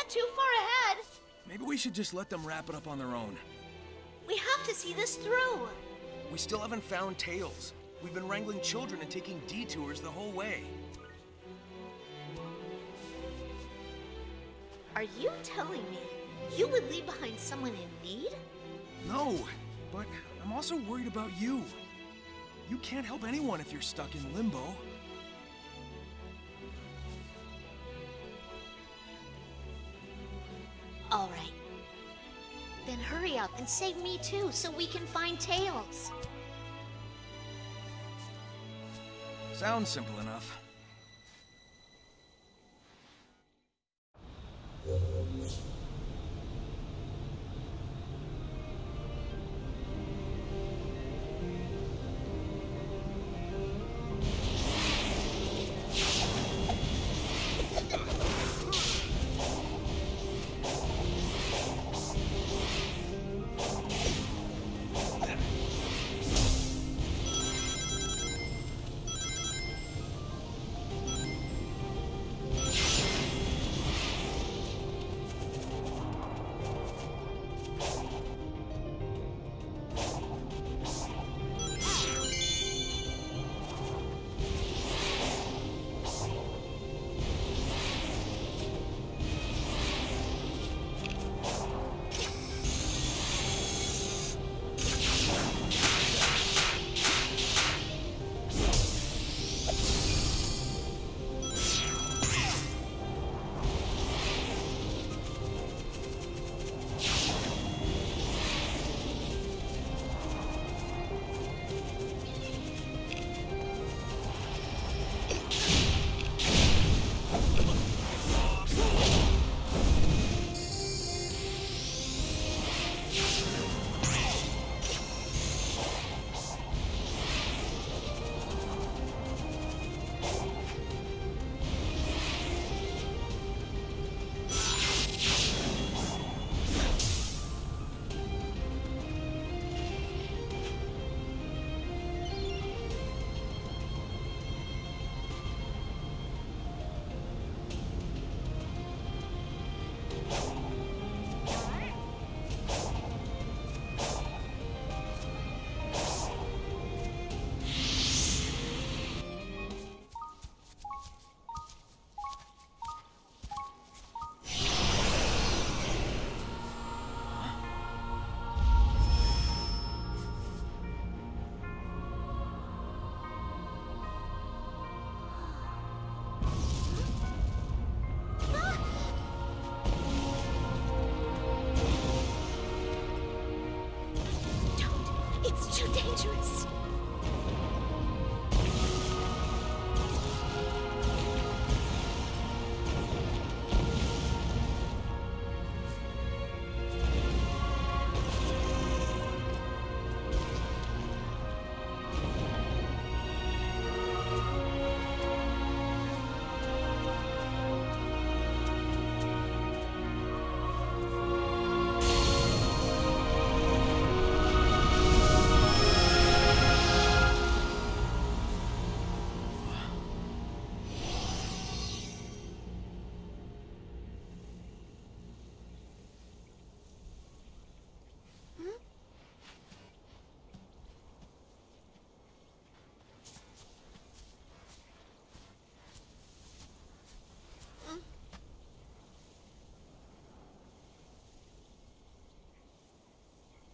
Too far ahead. Maybe we should just let them wrap it up on their own. We have to see this through. We still haven't found Tails. We've been wrangling children and taking detours the whole way. Are you telling me you would leave behind someone in need? No, but I'm also worried about you. You can't help anyone if you're stuck in limbo. All right. Then hurry up and save me too, so we can find Tails. Sounds simple enough. dangerous.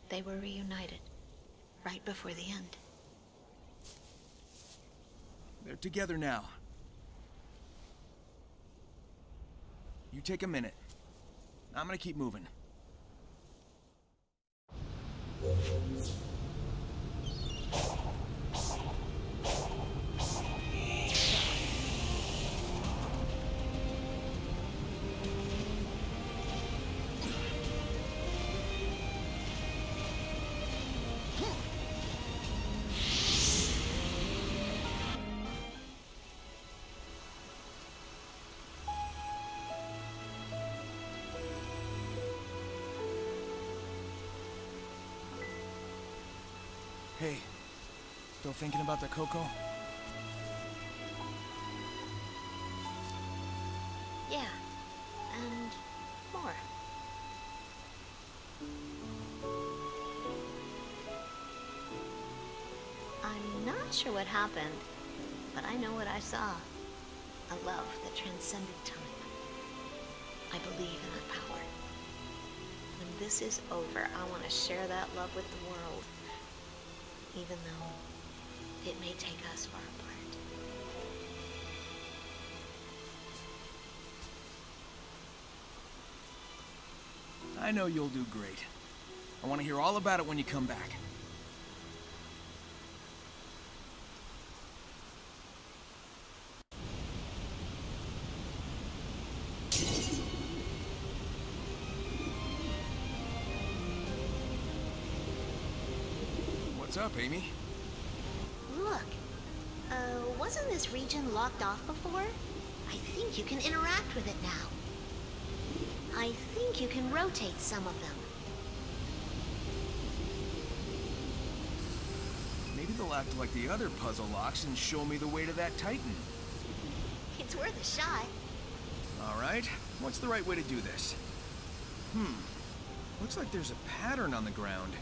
They were reunited, right before the end. They're together now. You take a minute. I'm gonna keep moving. Hey, still thinking about the cocoa? Yeah, and more. I'm not sure what happened, but I know what I saw. A love that transcended time. I believe in our power. When this is over, I want to share that love with the world. Even though it may take us far apart. I know you'll do great. I want to hear all about it when you come back. What's up, Amy? Look, wasn't this region locked off before? I think you can interact with it now. I think you can rotate some of them. Maybe they'll act like the other puzzle locks and show me the way to that Titan. It's worth a shot. All right, what's the right way to do this? Looks like there's a pattern on the ground.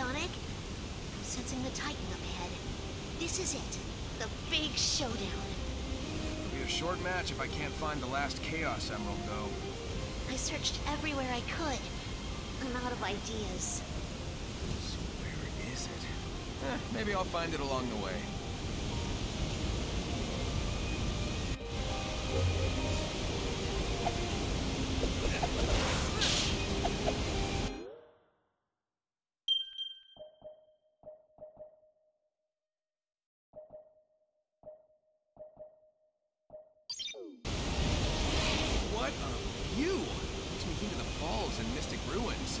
Sonic. I'm sensing the Titan up ahead. This is it. The big showdown. It'll be a short match if I can't find the last Chaos Emerald, though. I searched everywhere I could. I'm out of ideas. So where is it? Maybe I'll find it along the way. What a view! Takes me into the falls and mystic ruins.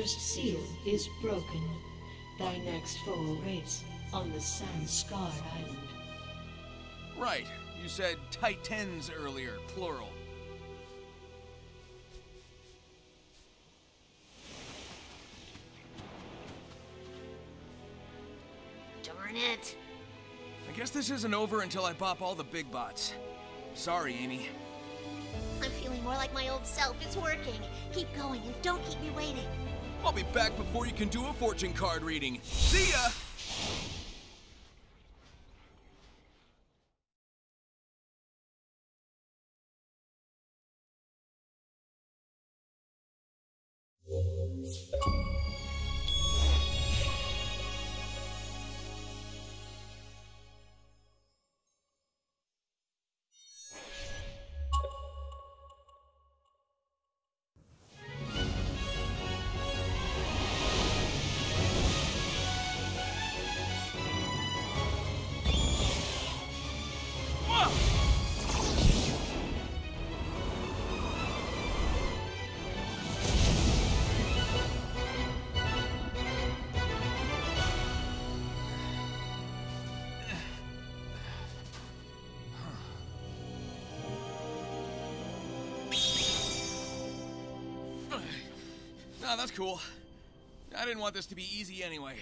first seal is broken. Thy next foe race on the Sun Scar Island. Right. You said Titans earlier, plural. Darn it. I guess this isn't over until I bop all the big bots. Sorry, Amy. I'm feeling more like my old self. It's working. Keep going and don't keep me waiting. I'll be back before you can do a fortune card reading. See ya! Oh, that's cool. I didn't want this to be easy anyway.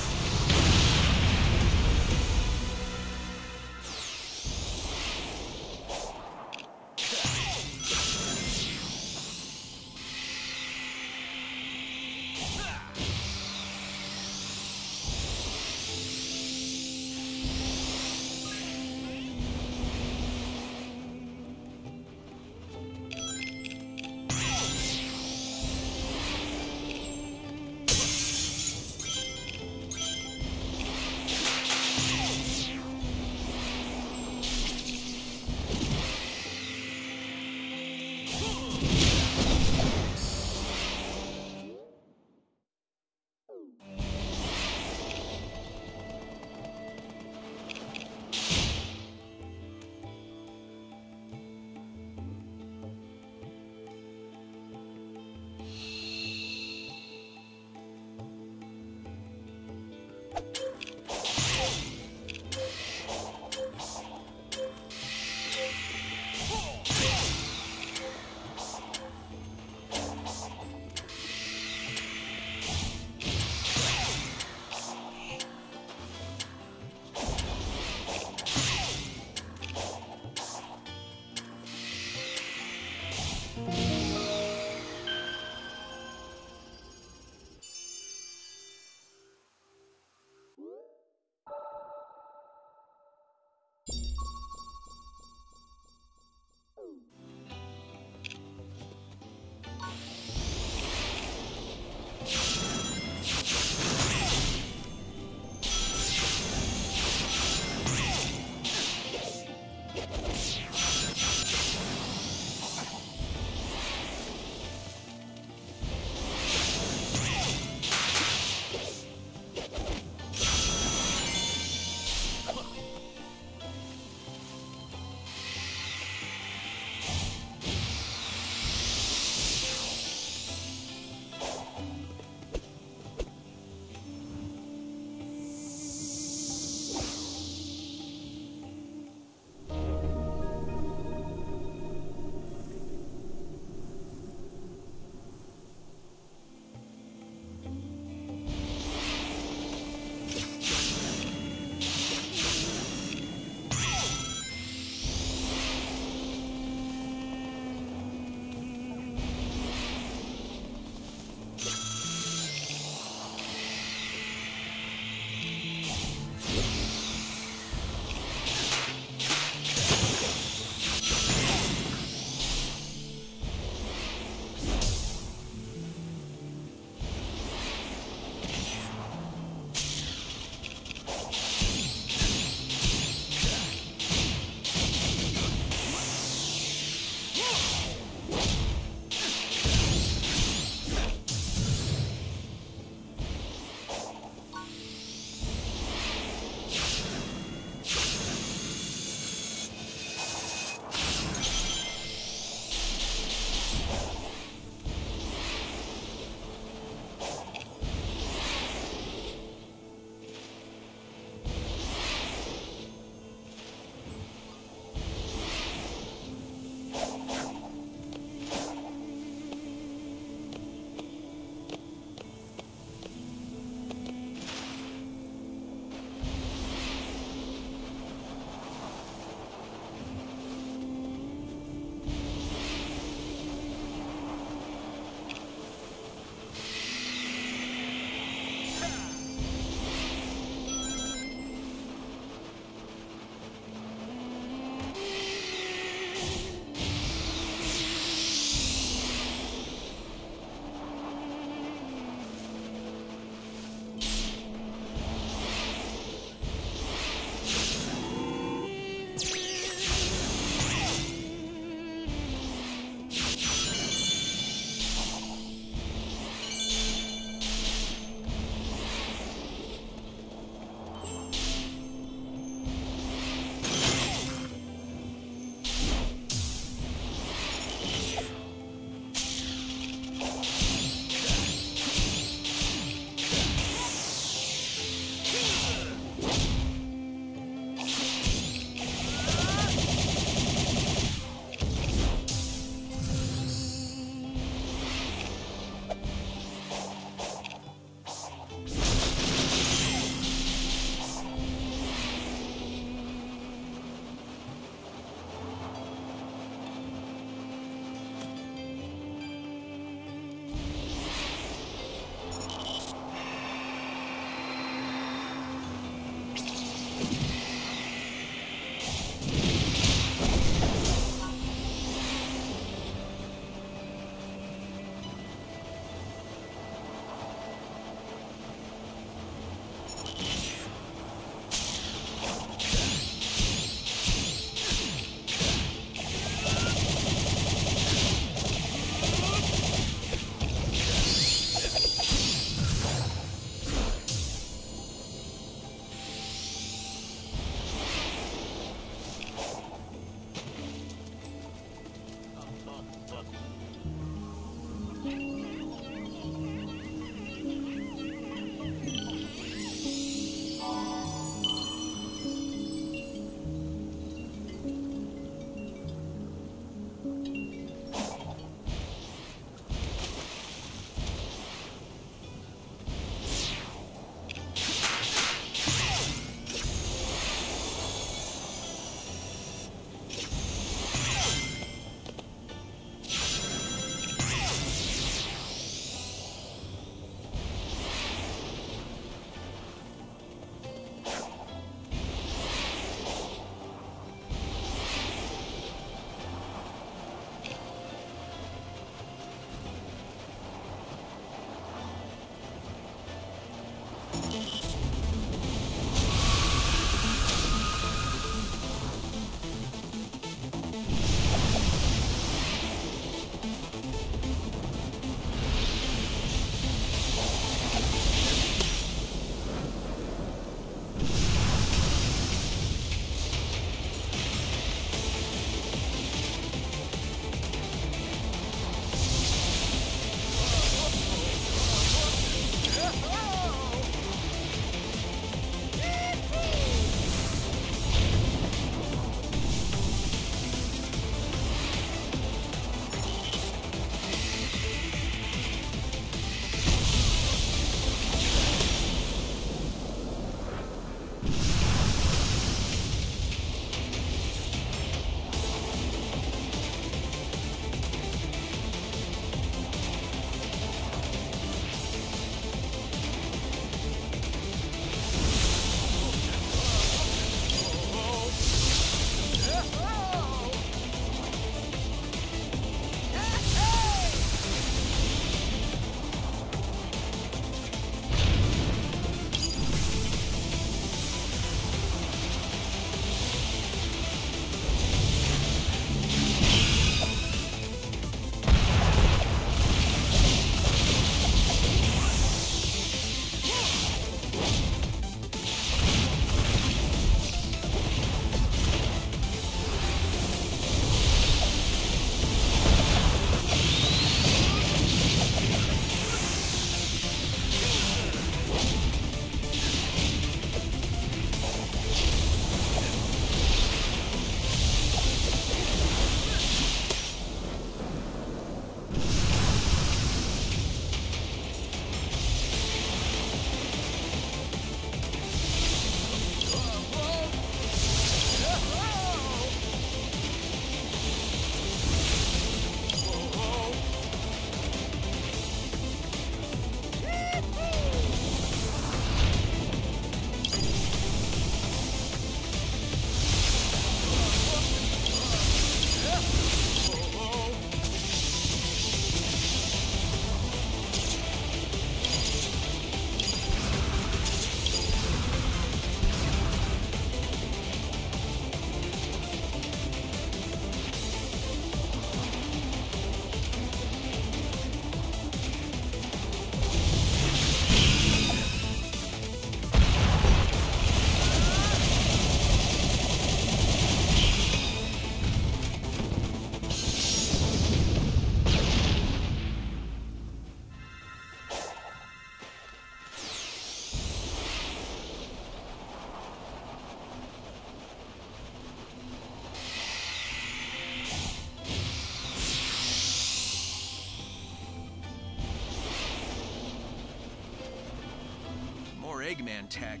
Eggman tech.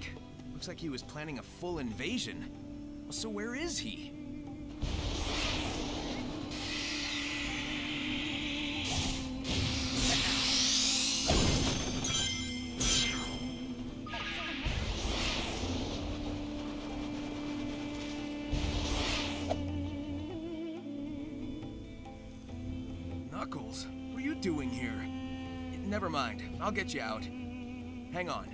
Looks like he was planning a full invasion. So where is he? Knuckles, what are you doing here? Never mind, I'll get you out. Hang on.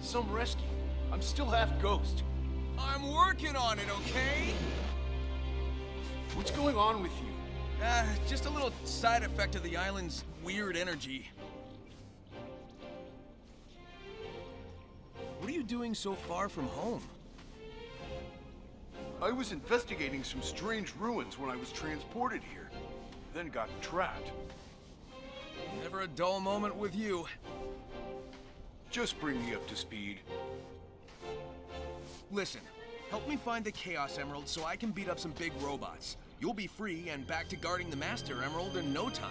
Some rescue. I'm still half ghost. I'm working on it, okay? What's going on with you? Just a little side effect of the island's weird energy. What are you doing so far from home? I was investigating some strange ruins when I was transported here, then got trapped. Never a dull moment with you. Just bring me up to speed. Listen, help me find the Chaos Emerald so I can beat up some big robots. You'll be free and back to guarding the Master Emerald in no time.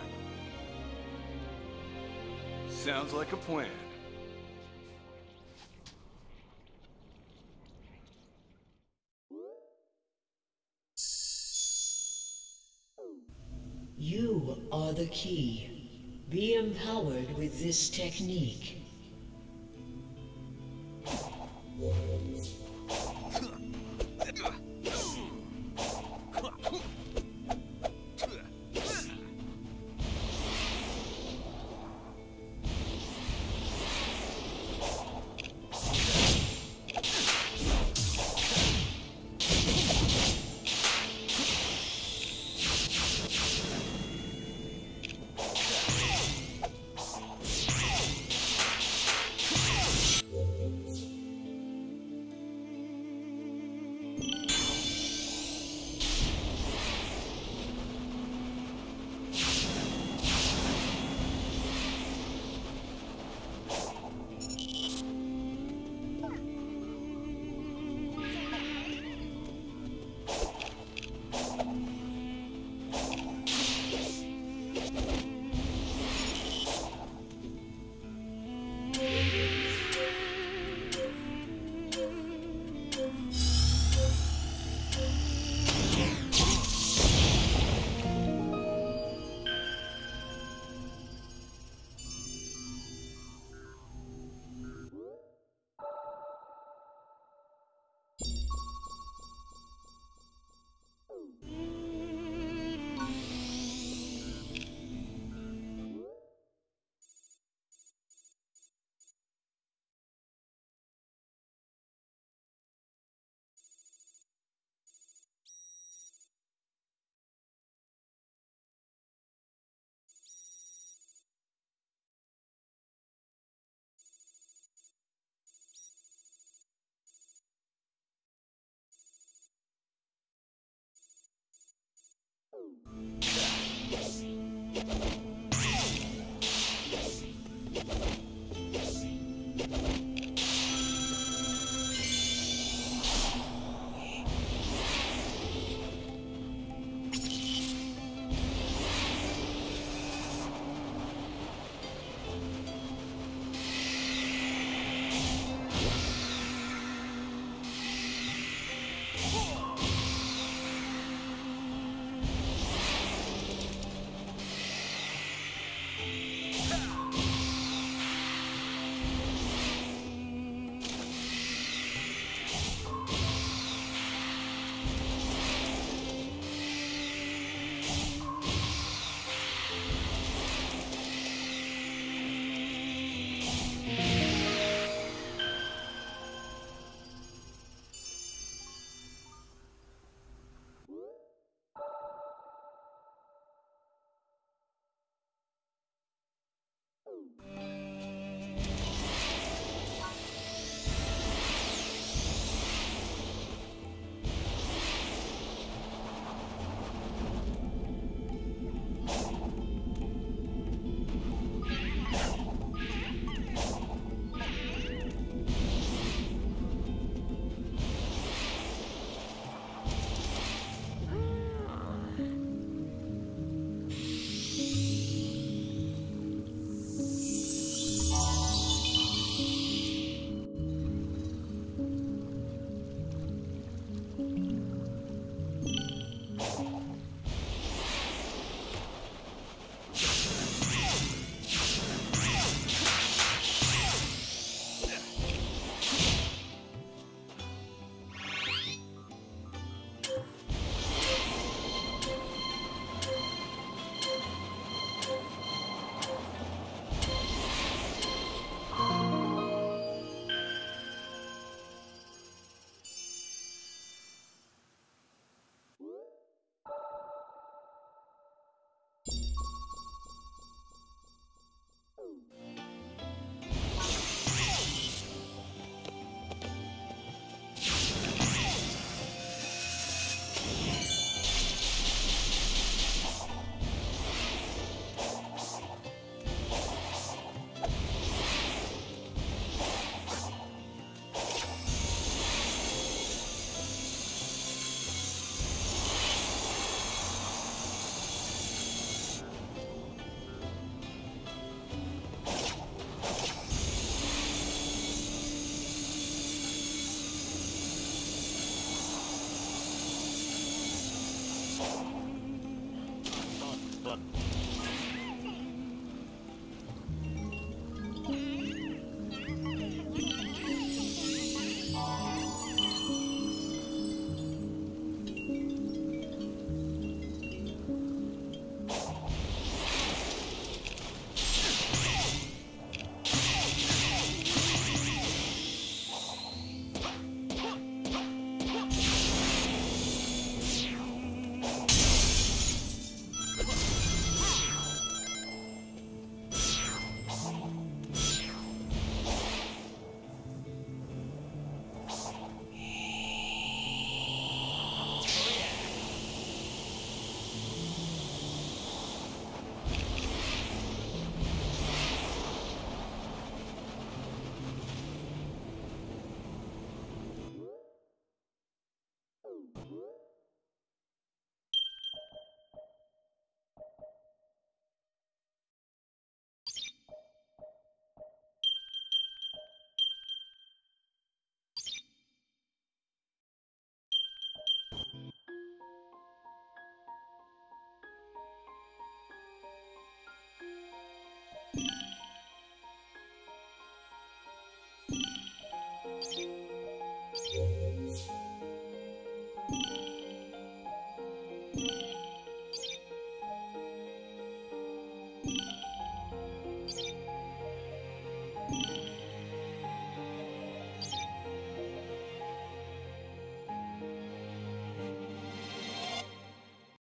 Sounds like a plan. You are the key. Be empowered with this technique.